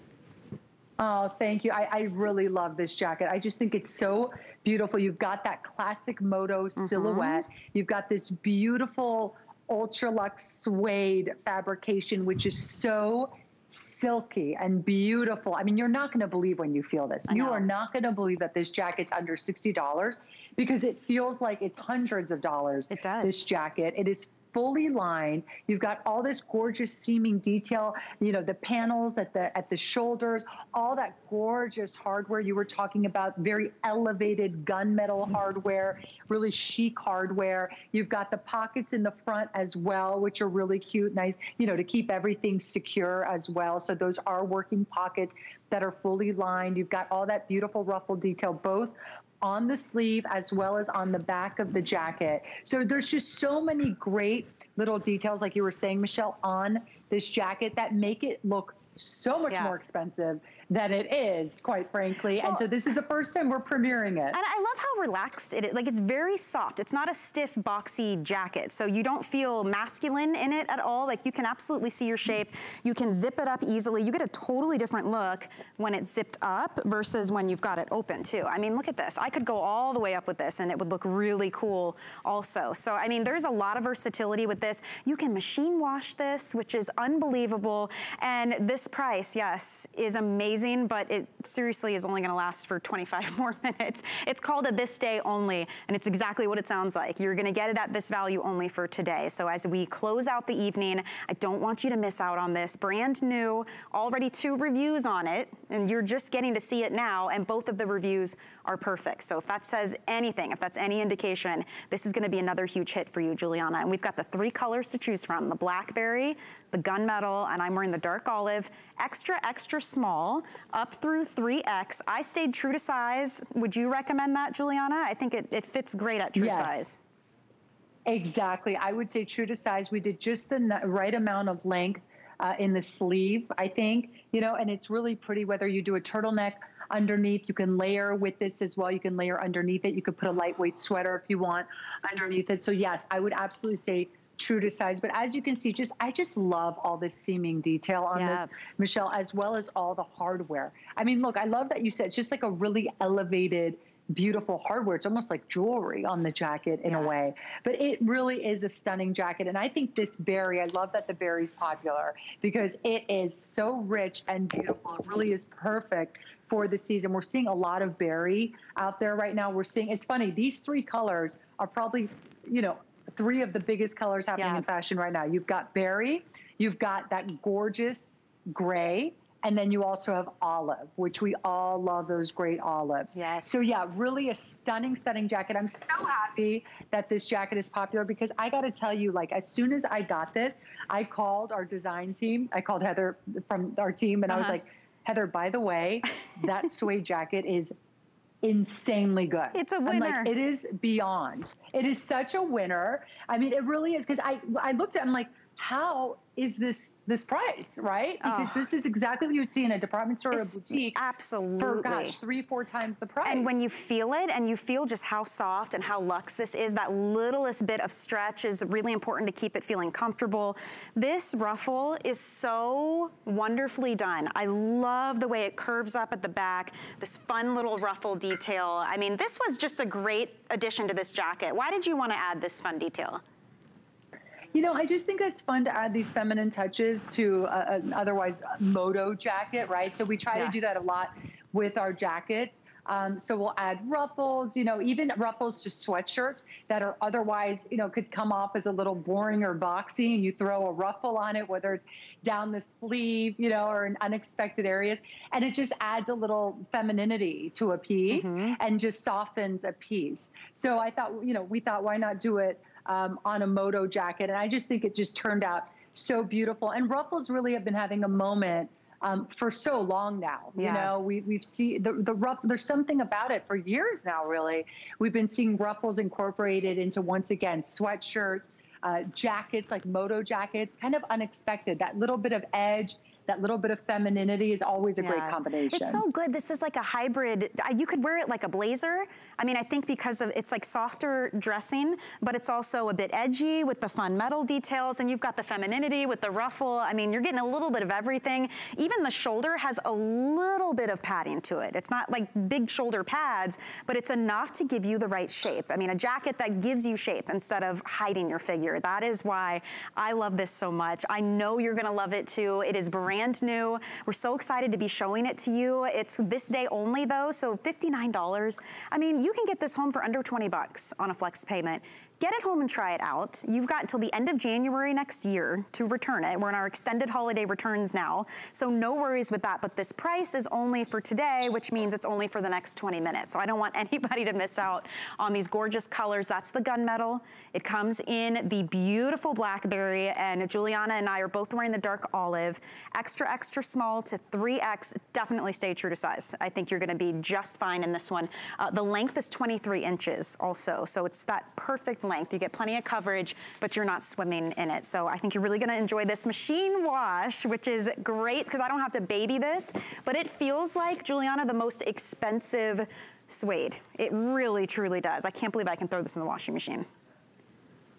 Oh, thank you. I really love this jacket. I just think it's so beautiful. You've got that classic moto silhouette. You've got this beautiful ultra luxe suede fabrication, which is so silky and beautiful. I mean, you're not going to believe when you feel this. You are not going to believe that this jacket's under $60 because it feels like it's hundreds of dollars. It does. This jacket. It is fully lined. You've got all this gorgeous seaming detail, you know, the panels at the shoulders, all that gorgeous hardware you were talking about, very elevated gunmetal hardware, really chic hardware. You've got the pockets in the front as well, which are really cute, nice, you know, to keep everything secure as well. So those are working pockets that are fully lined. You've got all that beautiful ruffle detail, both on the sleeve as well as on the back of the jacket. So there's just so many great little details, like you were saying, Michelle, on this jacket that make it look so much more expensive than it is, quite frankly. Well, and so this is the first time we're premiering it. And I love how relaxed it is. Like, it's very soft. It's not a stiff, boxy jacket. So you don't feel masculine in it at all. Like, you can absolutely see your shape. You can zip it up easily. You get a totally different look when it's zipped up versus when you've got it open, too. I mean, look at this. I could go all the way up with this, and it would look really cool also. So, I mean, there's a lot of versatility with this. You can machine wash this, which is unbelievable. And this price, yes, is amazing. But it seriously is only going to last for 25 more minutes. It's called a this day only, and it's exactly what it sounds like. You're going to get it at this value only for today. So as we close out the evening, I don't want you to miss out on this. Brand new, already 2 reviews on it, and you're just getting to see it now, and both of the reviews are perfect. So if that says anything, if that's any indication, this is going to be another huge hit for you, Giuliana. And we've got the 3 colors to choose from, the blackberry, the gunmetal, and I'm wearing the dark olive, extra, extra small, up through 3X. I stayed true to size. Would you recommend that, Giuliana? I think it fits great at true size. Exactly. I would say true to size. We did just the right amount of length in the sleeve, I think, you know, and it's really pretty whether you do a turtleneck underneath. You can layer with this as well. You can layer underneath it. You could put a lightweight sweater if you want underneath it. So yes, I would absolutely say true to size. But as you can see, I just love all this seaming detail on this, Michelle, as well as all the hardware. I mean, look, I love that you said it's just like a really elevated, beautiful hardware. It's almost like jewelry on the jacket in a way, but it really is a stunning jacket. And I think this berry, I love that the berry's popular because it is so rich and beautiful. It really is perfect for the season. We're seeing a lot of berry out there right now. We're seeing, it's funny, these 3 colors are probably, you know, 3 of the biggest colors happening in fashion right now. You've got berry, you've got that gorgeous gray, and then you also have olive, which we all love those great olives. Yes. So yeah, really a stunning, stunning jacket. I'm so happy that this jacket is popular because I gotta tell you, like, as soon as I got this, I called our design team. I called Heather from our team and I was like, Heather, by the way, that suede jacket is insanely good. It's a winner. I'm like, it is beyond. It is such a winner. I mean, it really is, because I looked at it, I'm like, how is this price, right? Because this is exactly what you'd see in a department store or a boutique. Absolutely. For, gosh, 3-4 times the price. And when you feel it, and you feel just how soft and how luxe this is, that littlest bit of stretch is really important to keep it feeling comfortable. This ruffle is so wonderfully done. I love the way it curves up at the back, this fun little ruffle detail. I mean, this was just a great addition to this jacket. Why did you want to add this fun detail? You know, I just think that's fun to add these feminine touches to an otherwise moto jacket, right? So we try to do that a lot with our jackets. So we'll add ruffles, you know, even ruffles to sweatshirts that are otherwise, you know, could come off as a little boring or boxy, and you throw a ruffle on it, whether it's down the sleeve, you know, or in unexpected areas. And it just adds a little femininity to a piece and just softens a piece. So I thought, you know, we thought, why not do it on a moto jacket? And I just think it just turned out so beautiful. And ruffles really have been having a moment for so long now. You know, we've seen the ruffle. There's something about it for years now, really. We've been seeing ruffles incorporated into, once again, sweatshirts, jackets, like moto jackets, kind of unexpected. That little bit of edge, that little bit of femininity is always a great combination. It's so good. This is like a hybrid. You could wear it like a blazer. I mean, I think because of it's like softer dressing, but it's also a bit edgy with the fun metal details, and you've got the femininity with the ruffle. I mean, you're getting a little bit of everything. Even the shoulder has a little bit of padding to it. It's not like big shoulder pads, but it's enough to give you the right shape. I mean, a jacket that gives you shape instead of hiding your figure. That is why I love this so much. I know you're gonna love it too. It is brand new. We're so excited to be showing it to you. It's this day only though, so $59. I mean, you can get this home for under $20 on a flex payment. Get it home and try it out. You've got until the end of January next year to return it. We're in our extended holiday returns now, so no worries with that. But this price is only for today, which means it's only for the next 20 minutes. So I don't want anybody to miss out on these gorgeous colors. That's the gunmetal. It comes in the beautiful blackberry, and Giuliana and I are both wearing the dark olive. Extra, extra small to 3X. Definitely stay true to size. I think you're gonna be just fine in this one. The length is 23 inches also, so it's that perfect length. You get plenty of coverage, but you're not swimming in it. So I think you're really gonna enjoy this machine wash, which is great because I don't have to baby this, but it feels like, Giuliana, the most expensive suede. It really, truly does. I can't believe I can throw this in the washing machine.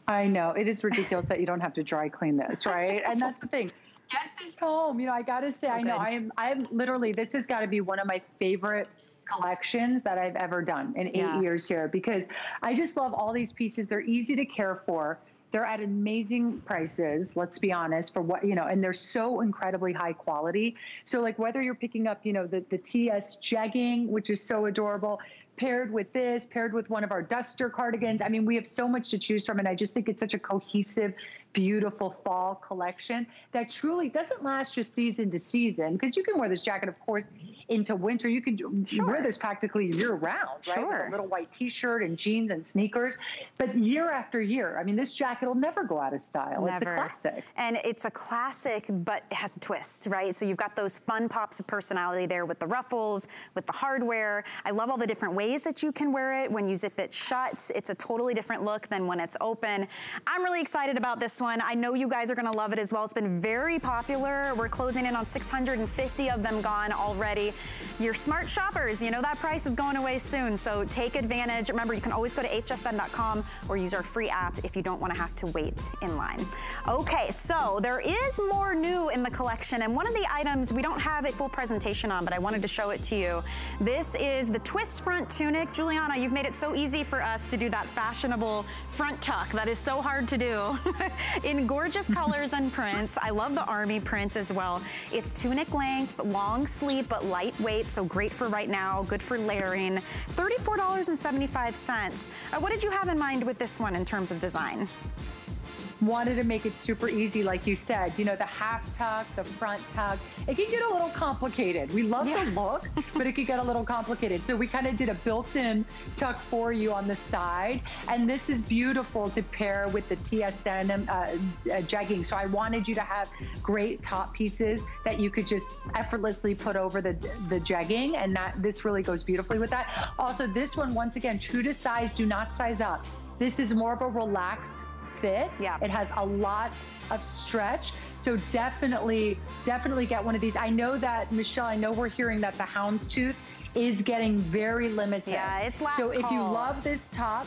I know, it is ridiculous that you don't have to dry clean this, right? And that's the thing. Get this home. You know, I gotta say, so I know I am literally, this has got to be one of my favorite collections that I've ever done in 8 years here, because I just love all these pieces. They're easy to care for. They're at amazing prices, let's be honest, for what, you know, and they're so incredibly high quality. So like whether you're picking up, you know, the TS jegging, which is so adorable, paired with this, paired with one of our duster cardigans. I mean, we have so much to choose from, and I just think it's such a cohesive, beautiful fall collection that truly doesn't last just season to season, because you can wear this jacket, of course, into winter. You can wear this practically year-round, right? With a little white T-shirt and jeans and sneakers. But year after year, I mean, this jacket will never go out of style. Never. It's a classic. And it's a classic, but it has a twist, right? So you've got those fun pops of personality there with the ruffles, with the hardware. I love all the different ways that you can wear it. When you zip it shut, it's a totally different look than when it's open. I'm really excited about this one. I know you guys are gonna love it as well. It's been very popular. We're closing in on 650 of them gone already. You're smart shoppers. You know that price is going away soon, so take advantage. Remember, you can always go to hsn.com or use our free app if you don't wanna have to wait in line. Okay, so there is more new in the collection, and one of the items, we don't have a full presentation on, but I wanted to show it to you. This is the twist front tunic. Giuliana, you've made it so easy for us to do that fashionable front tuck that is so hard to do in gorgeous colors and prints. I love the army print as well. It's tunic length, long sleeve, but lightweight, so great for right now, good for layering. $34.75. What did you have in mind with this one in terms of design? Wanted to make it super easy, like you said, you know, the half tuck, the front tuck. It can get a little complicated. We love the look, but it could get a little complicated. So we kind of did a built-in tuck for you on the side. And this is beautiful to pair with the TS denim jegging. So I wanted you to have great top pieces that you could just effortlessly put over the jegging, and that this really goes beautifully with that. Also, this one, once again, true to size, do not size up. This is more of a relaxed fit. Yeah. It has a lot of stretch, so definitely get one of these. I know that, Michelle, I know we're hearing that the houndstooth is getting very limited. Yeah, it's last call. So if you love this top,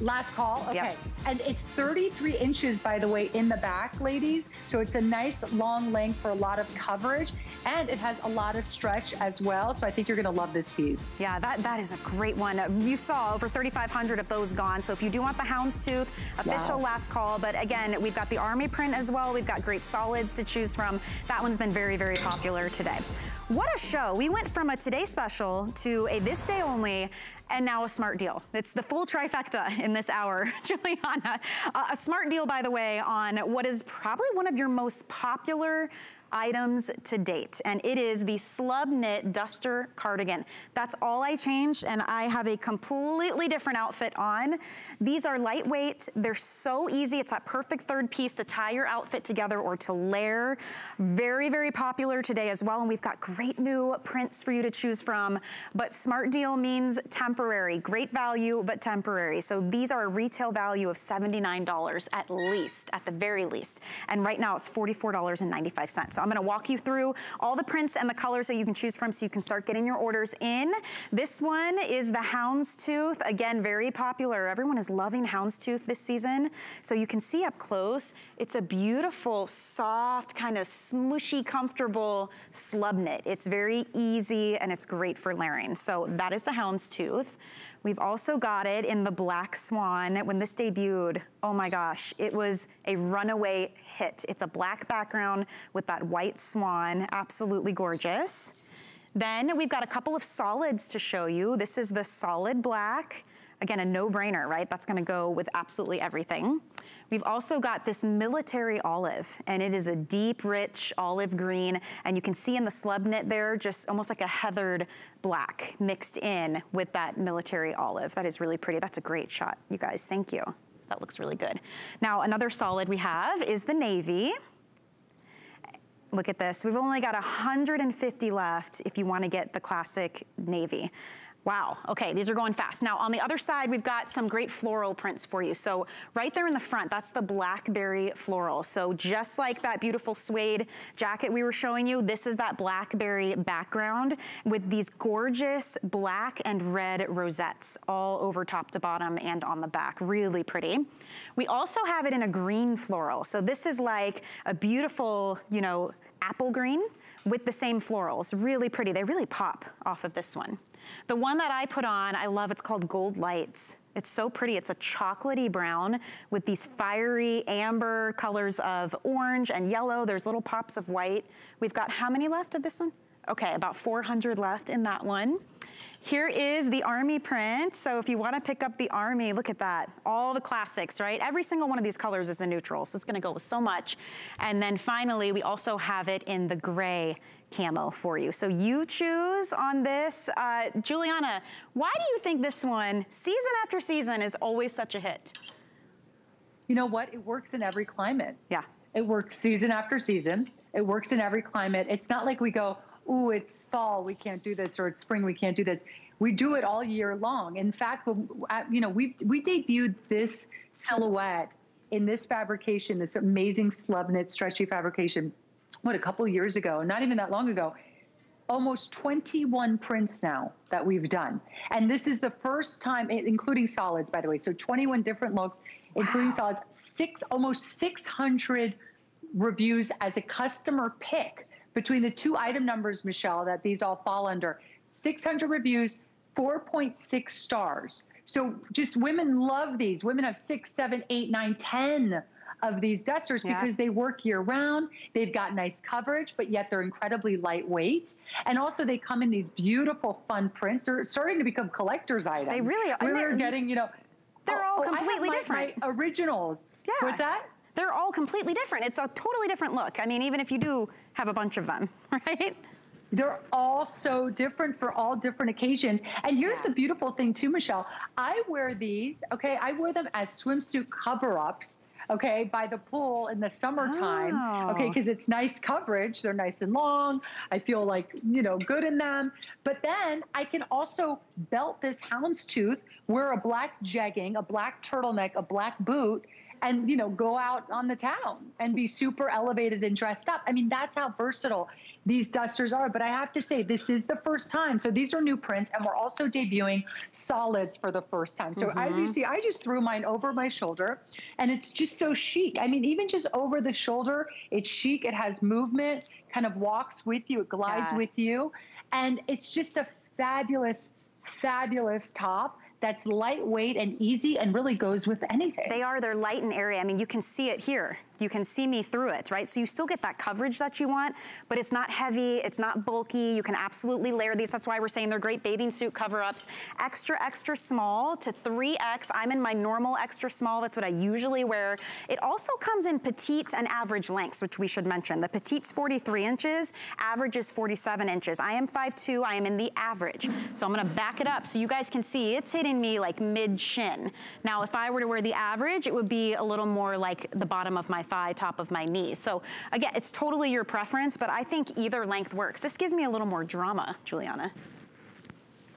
last call, okay. Yep. And it's 33 inches, by the way, in the back, ladies. So it's a nice long length for a lot of coverage, and it has a lot of stretch as well. So I think you're gonna love this piece. Yeah, that is a great one. You saw over 3,500 of those gone. So if you do want the houndstooth, official last call. But again, we've got the army print as well. We've got great solids to choose from. That one's been very, very popular today. What a show. We went from a today special to a this day only, and now a smart deal. It's the full trifecta in this hour, Giuliana. A smart deal, by the way, on what is probably one of your most popular items to date, and it is the slub knit duster cardigan. That's all I changed, and I have a completely different outfit on. These are lightweight, they're so easy. It's that perfect third piece to tie your outfit together or to layer. Very, very popular today as well, and we've got great new prints for you to choose from. But smart deal means temporary. Great value, but temporary. So these are a retail value of $79 at least, at the very least, and right now it's $44.95. So I'm gonna walk you through all the prints and the colors that you can choose from so you can start getting your orders in. This one is the houndstooth. Again, very popular. Everyone is loving houndstooth this season. So you can see up close, it's a beautiful, soft, kind of smooshy, comfortable slub knit. It's very easy and it's great for layering. So that is the houndstooth. We've also got it in the Black Swan. When this debuted, oh my gosh, it was a runaway hit. It's a black background with that white swan, absolutely gorgeous. Then we've got a couple of solids to show you. This is the solid black Again, a no-brainer, right? That's gonna go with absolutely everything. We've also got this military olive, and it is a deep, rich olive green, and you can see in the slub knit there, just almost like a heathered black mixed in with that military olive. That is really pretty. That's a great shot, you guys. Thank you. That looks really good. Now, another solid we have is the navy. Look at this. We've only got 150 left if you wanna get the classic navy. Wow, okay, these are going fast. Now on the other side, we've got some great floral prints for you. So right there in the front, that's the blackberry floral. So just like that beautiful suede jacket we were showing you, this is that blackberry background with these gorgeous black and red rosettes all over top to bottom and on the back, really pretty. We also have it in a green floral. So this is like a beautiful, you know, apple green with the same florals, really pretty. They really pop off of this one. The one that I put on, I love, it's called Gold Lights. It's so pretty. It's a chocolatey brown with these fiery amber colors of orange and yellow. There's little pops of white. We've got how many left of this one? Okay, about 400 left in that one. Here is the army print. So if you want to pick up the army, look at that. All the classics, right? Every single one of these colors is a neutral, so it's going to go with so much. And then finally, we also have it in the gray camo for you. So you choose on this. Giuliana, why do you think this one, season after season, is always such a hit? You know what? It works in every climate. Yeah. It works season after season. It works in every climate. It's not like we go, ooh, it's fall, we can't do this, or it's spring, we can't do this. We do it all year long. In fact, you know, we debuted this silhouette in this fabrication, this amazing slub knit stretchy fabrication, what, a couple years ago, not even that long ago. Almost 21 prints now that we've done. And this is the first time, including solids, by the way, so 21 different looks, including solids, almost 600 reviews as a customer pick between the two item numbers, Michelle, that these all fall under. 600 reviews, 4.6 stars. So just women love these. Women have 6, 7, 8, 9, 10 of these dusters, yeah, because they work year round. They've got nice coverage, but yet they're incredibly lightweight. And also they come in these beautiful fun prints. They're starting to become collector's items. They really are. We're getting, you know, they're all completely different. My originals. Yeah. What's that? They're all completely different. It's a totally different look. I mean, even if you do have a bunch of them, right? They're all so different for all different occasions. And here's the beautiful thing too, Michelle. I wear these, okay? I wear them as swimsuit cover-ups, okay, by the pool in the summertime, okay, because it's nice coverage. They're nice and long. I feel like, you know, good in them. But then I can also belt this houndstooth, wear a black jegging, a black turtleneck, a black boot, and, you know, go out on the town and be super elevated and dressed up. I mean, that's how versatile these dusters are. But I have to say, this is the first time. So these are new prints, and we're also debuting solids for the first time. So as you see, I just threw mine over my shoulder, and it's just so chic. I mean, even just over the shoulder, it's chic. It has movement, kind of walks with you. It glides with you. And it's just a fabulous, fabulous top that's lightweight and easy and really goes with anything. They are, they're light and airy. I mean, you can see it here. You can see me through it, right? So you still get that coverage that you want, but it's not heavy, it's not bulky. You can absolutely layer these. That's why we're saying they're great bathing suit cover-ups. Extra, extra small to 3X. I'm in my normal extra small. That's what I usually wear. It also comes in petite and average lengths, which we should mention. The petite's 43 inches, average is 47 inches. I am 5'2", I am in the average. So I'm gonna back it up so you guys can see it's hitting me like mid-shin. Now, if I were to wear the average, it would be a little more like the bottom of my thigh, top of my knee. So again, it's totally your preference, but I think either length works. This gives me a little more drama, Giuliana.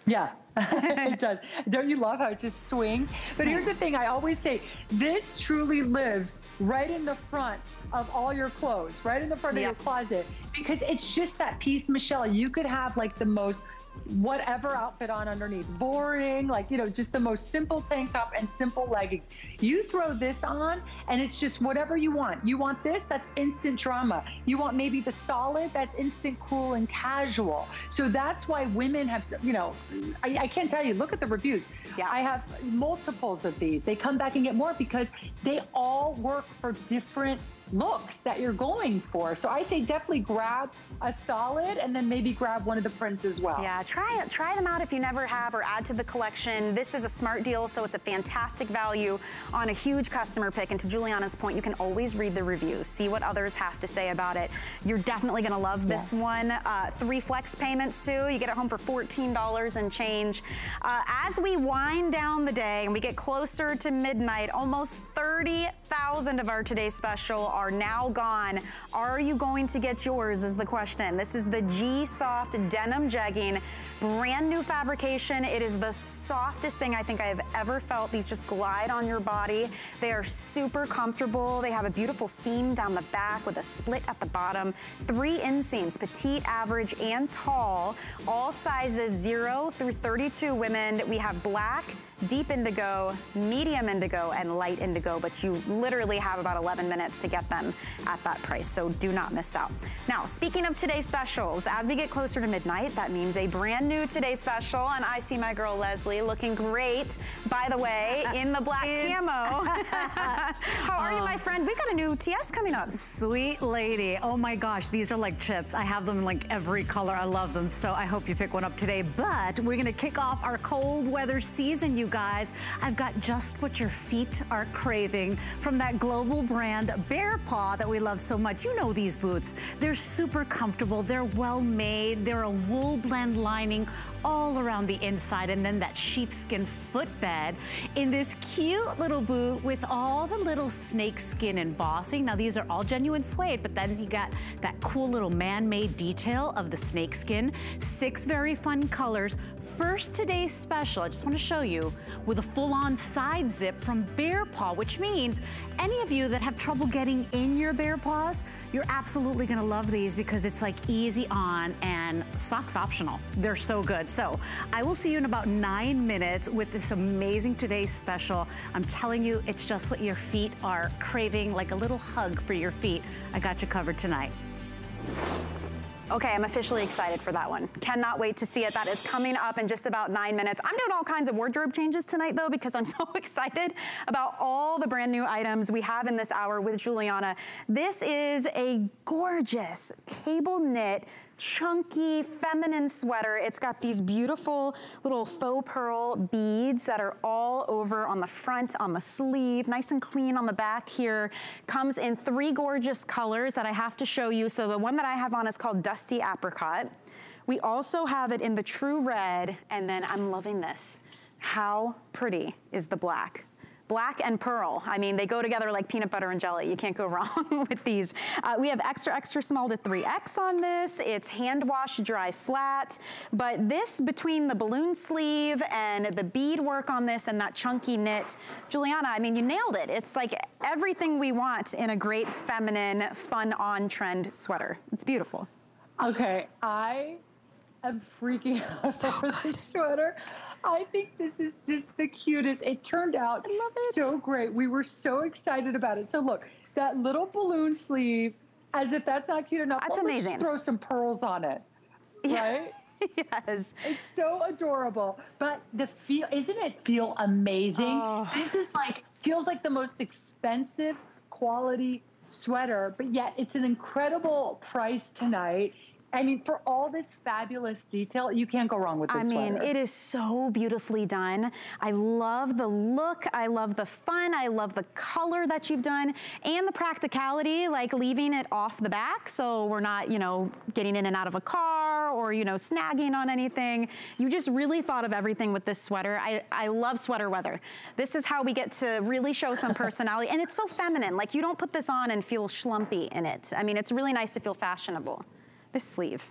Yeah, it does. Don't you love how it just swings? But here's the thing, I always say, this truly lives right in the front of all your clothes, right in the front of your closet, because it's just that piece, Michelle. You could have like the most whatever outfit on underneath, boring, like, you know, just the most simple tank top and simple leggings. You throw this on and it's just whatever you want. You want this, that's instant drama. You want maybe the solid, that's instant cool and casual. So that's why women have, you know, I can't tell you, look at the reviews. Yeah, I have multiples of these. They come back and get more because they all work for different looks that you're going for. So I say definitely grab a solid and then maybe grab one of the prints as well. Yeah, try them out if you never have, or add to the collection. This is a smart deal, so it's a fantastic value on a huge customer pick. And to Giuliana's point, you can always read the reviews, see what others have to say about it. You're definitely gonna love this one. 3 flex payments too. You get it home for $14 and change. As we wind down the day and we get closer to midnight, almost 30,000 of our today's special are now gone. Are you going to get yours is the question. This is the G-Soft denim jegging, brand new fabrication. It is the softest thing I think I have ever felt. These just glide on your body. They are super comfortable. They have a beautiful seam down the back with a split at the bottom. 3 inseams, petite, average, and tall, all sizes 0 through 32 women. We have black, deep indigo, medium indigo, and light indigo, but you literally have about 11 minutes to get them at that price, so do not miss out. Now, speaking of today's specials, as we get closer to midnight, that means a brand new today special, and I see my girl Leslie looking great, by the way, in the black camo. How are you, my friend? We got a new TS coming up. Sweet lady. Oh my gosh, these are like chips. I have them in like every color. I love them, so I hope you pick one up today, but we're gonna kick off our cold weather season, you guys. I've got just what your feet are craving from that global brand Bear Paw that we love so much. You know these boots. They're super comfortable. They're well made. They're a wool blend lining all around the inside, and then that sheepskin footbed in this cute little boot with all the little snakeskin embossing. Now these are all genuine suede, but then you got that cool little man-made detail of the snakeskin. 6 very fun colors. First today's special, I just want to show you, with a full-on side zip from Bear Paw, which means any of you that have trouble getting in your Bear Paws, you're absolutely gonna love these because it's like easy on and socks optional. They're so good. So I will see you in about 9 minutes with this amazing today's special. I'm telling you, it's just what your feet are craving, like a little hug for your feet. I got you covered tonight. Okay, I'm officially excited for that one. Cannot wait to see it. That is coming up in just about 9 minutes. I'm doing all kinds of wardrobe changes tonight though, because I'm so excited about all the brand new items we have in this hour with Giuliana. This is a gorgeous cable knit, chunky feminine sweater. It's got these beautiful little faux pearl beads that are all over on the front, on the sleeve, nice and clean on the back here. Comes in 3 gorgeous colors that I have to show you. So the one that I have on is called Dusty Apricot. We also have it in the true red, and then I'm loving this. How pretty is the black? Black and pearl. I mean, they go together like peanut butter and jelly. You can't go wrong with these. We have extra, extra small to 3X on this. It's hand wash, dry, flat. But this, between the balloon sleeve and the bead work on this and that chunky knit, Giuliana, I mean, you nailed it. It's like everything we want in a great feminine, fun, on-trend sweater. It's beautiful. Okay, I'm freaking out over this sweater. I think this is just the cutest. It turned out so great. We were so excited about it. So look, that little balloon sleeve, as if that's not cute enough. That's amazing. Just throw some pearls on it, right? Yes. It's so adorable. But the feel, isn't it feel amazing? Oh. This is like, feels like the most expensive quality sweater, but yet it's an incredible price tonight. I mean, for all this fabulous detail, you can't go wrong with this sweater. I mean, it is so beautifully done. I love the look. I love the fun. I love the color that you've done and the practicality, like leaving it off the back so we're not, you know, getting in and out of a car or, you know, snagging on anything. You just really thought of everything with this sweater. I love sweater weather. This is how we get to really show some personality. And it's so feminine. Like, you don't put this on and feel schlumpy in it. I mean, it's really nice to feel fashionable. The sleeve.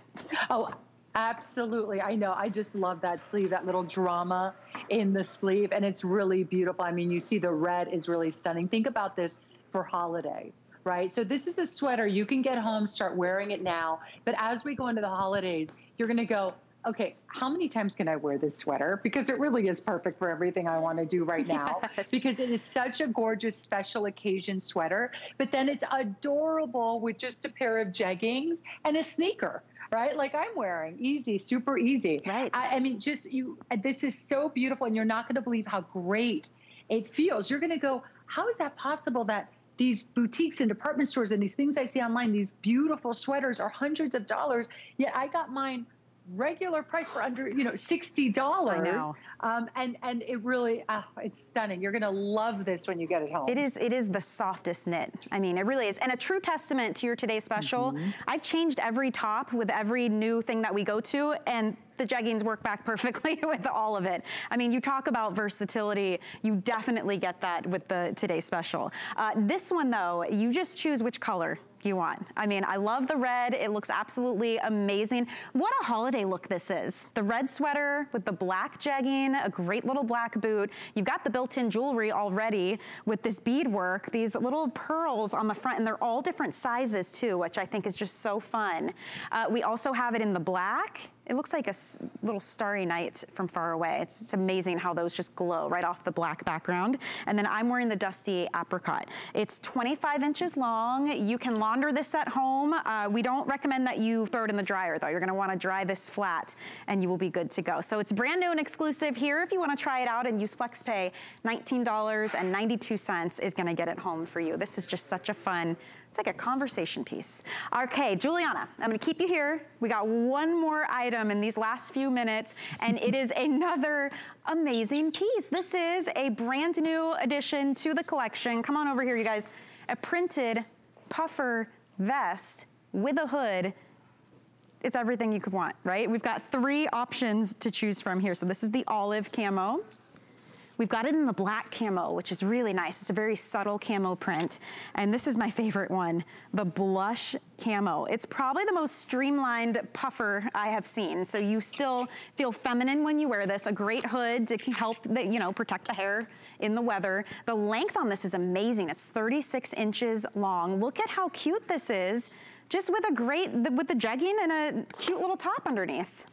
Oh, absolutely. I know. I just love that sleeve, that little drama in the sleeve. And it's really beautiful. I mean, you see the red is really stunning. Think about this for holiday, right? So this is a sweater you can get home, start wearing it now. But as we go into the holidays, you're going to go, okay, how many times can I wear this sweater? Because it really is perfect for everything I want to do right now. Yes. Because it is such a gorgeous special occasion sweater. But then it's adorable with just a pair of jeggings and a sneaker, right? Like I'm wearing. Easy, super easy. Right. I mean, just you, this is so beautiful, and you're not going to believe how great it feels. You're going to go, how is that possible that these boutiques and department stores and these things I see online, these beautiful sweaters are hundreds of dollars, yet I got mine regular price for under, you know, $60. And it really, it's stunning. You're gonna love this when you get it home. It is the softest knit. I mean, it really is. And a true testament to your today's special. Mm-hmm. I've changed every top with every new thing that we go to, and the jeggings work back perfectly with all of it. I mean, you talk about versatility. You definitely get that with the today's special. This one though, you just choose which color you want. I mean, I love the red. It looks absolutely amazing. What a holiday look this is. The red sweater with the black jegging, a great little black boot. You've got the built-in jewelry already with this beadwork, these little pearls on the front, and they're all different sizes too, which I think is just so fun. We also have it in the black. It looks like a little starry night from far away. It's amazing how those just glow right off the black background. And then I'm wearing the dusty apricot. It's 25 inches long. You can launder this at home. We don't recommend that you throw it in the dryer though. You're gonna wanna dry this flat and you will be good to go. So it's brand new and exclusive here. If you wanna try it out and use FlexPay, $19.92 is gonna get it home for you. This is just such a fun, it's like a conversation piece. Okay, Giuliana, I'm gonna keep you here. We got one more item in these last few minutes, and it is another amazing piece. This is a brand new addition to the collection. Come on over here, you guys. A printed puffer vest with a hood. It's everything you could want, right? We've got three options to choose from here. So this is the olive camo. We've got it in the black camo, which is really nice. It's a very subtle camo print. And this is my favorite one, the blush camo. It's probably the most streamlined puffer I have seen. So you still feel feminine when you wear this. A great hood to help, protect the hair in the weather. The length on this is amazing. It's 36 inches long. Look at how cute this is, just with a great, with the jegging and a cute little top underneath.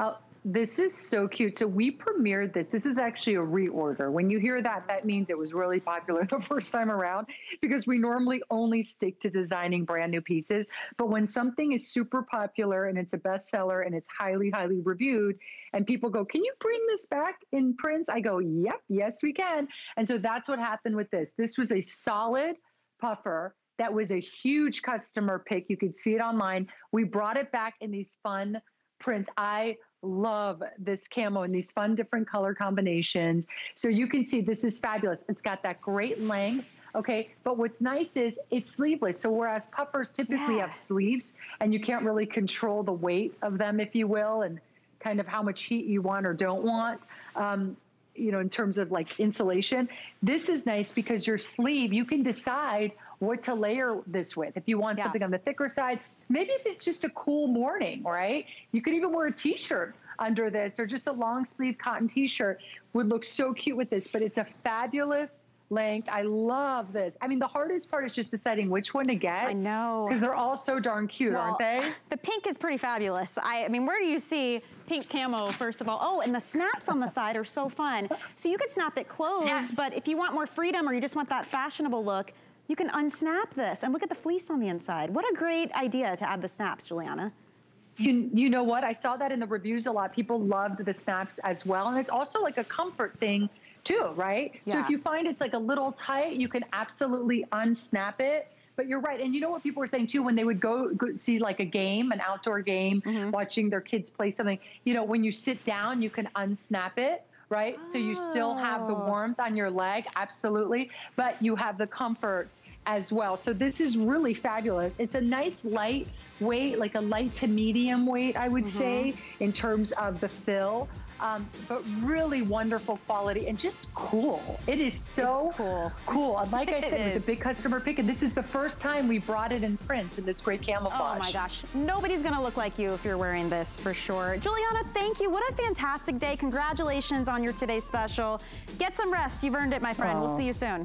Oh. This is so cute. So we premiered this. This is actually a reorder. When you hear that, that means it was really popular the first time around, because we normally only stick to designing brand new pieces. But when something is super popular and it's a bestseller and it's highly, highly reviewed, and people go, can you bring this back in prints? I go, yep, yes, we can. And so that's what happened with this. This was a solid puffer that was a huge customer pick. You could see it online. We brought it back in these fun prints. I love this camo and these fun different color combinations. So you can see this is fabulous. It's got that great length, okay? But what's nice is it's sleeveless. So whereas puffers typically have sleeves and you can't really control the weight of them, if you will, and kind of how much heat you want or don't want, in terms of like insulation. This is nice because your sleeve, you can decide what to layer this with. If you want something on the thicker side, maybe if it's just a cool morning, right? You could even wear a t-shirt under this, or just a long sleeve cotton t-shirt would look so cute with this, but it's a fabulous length. I love this. I mean, the hardest part is just deciding which one to get. I know. Because they're all so darn cute, aren't they? The pink is pretty fabulous. I mean, where do you see pink camo, first of all? Oh, and the snaps on the side are so fun. So you could snap it closed, but if you want more freedom or you just want that fashionable look, you can unsnap this, and look at the fleece on the inside. What a great idea to add the snaps, Giuliana. You know what? I saw that in the reviews a lot. People loved the snaps as well, and it's also like a comfort thing too, right? Yeah. So if you find it's like a little tight, you can absolutely unsnap it. But you're right, and you know what people were saying too, when they would go see like a game, an outdoor game, watching their kids play something, when you sit down, you can unsnap it. Right? Oh. So you still have the warmth on your leg, absolutely, but you have the comfort as well. So this is really fabulous. It's a nice light weight, like a light to medium weight, I would say, in terms of the fill, but really wonderful quality and just cool. It is so cool. And like I said, it was a big customer pick, and this is the first time we brought it in prints in this great camouflage. Oh my gosh. Nobody's gonna look like you if you're wearing this, for sure. Giuliana, thank you. What a fantastic day. Congratulations on your today's special. Get some rest. You've earned it, my friend. We'll see you soon.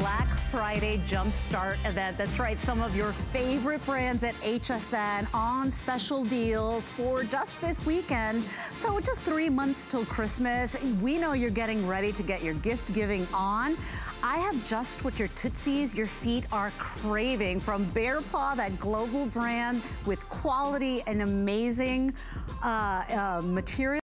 Black Friday Jumpstart event. That's right, some of your favorite brands at HSN on special deals for just this weekend. So just 3 months till Christmas. We know you're getting ready to get your gift giving on. I have just what your tootsies, your feet are craving from Bear Paw, that global brand with quality and amazing material.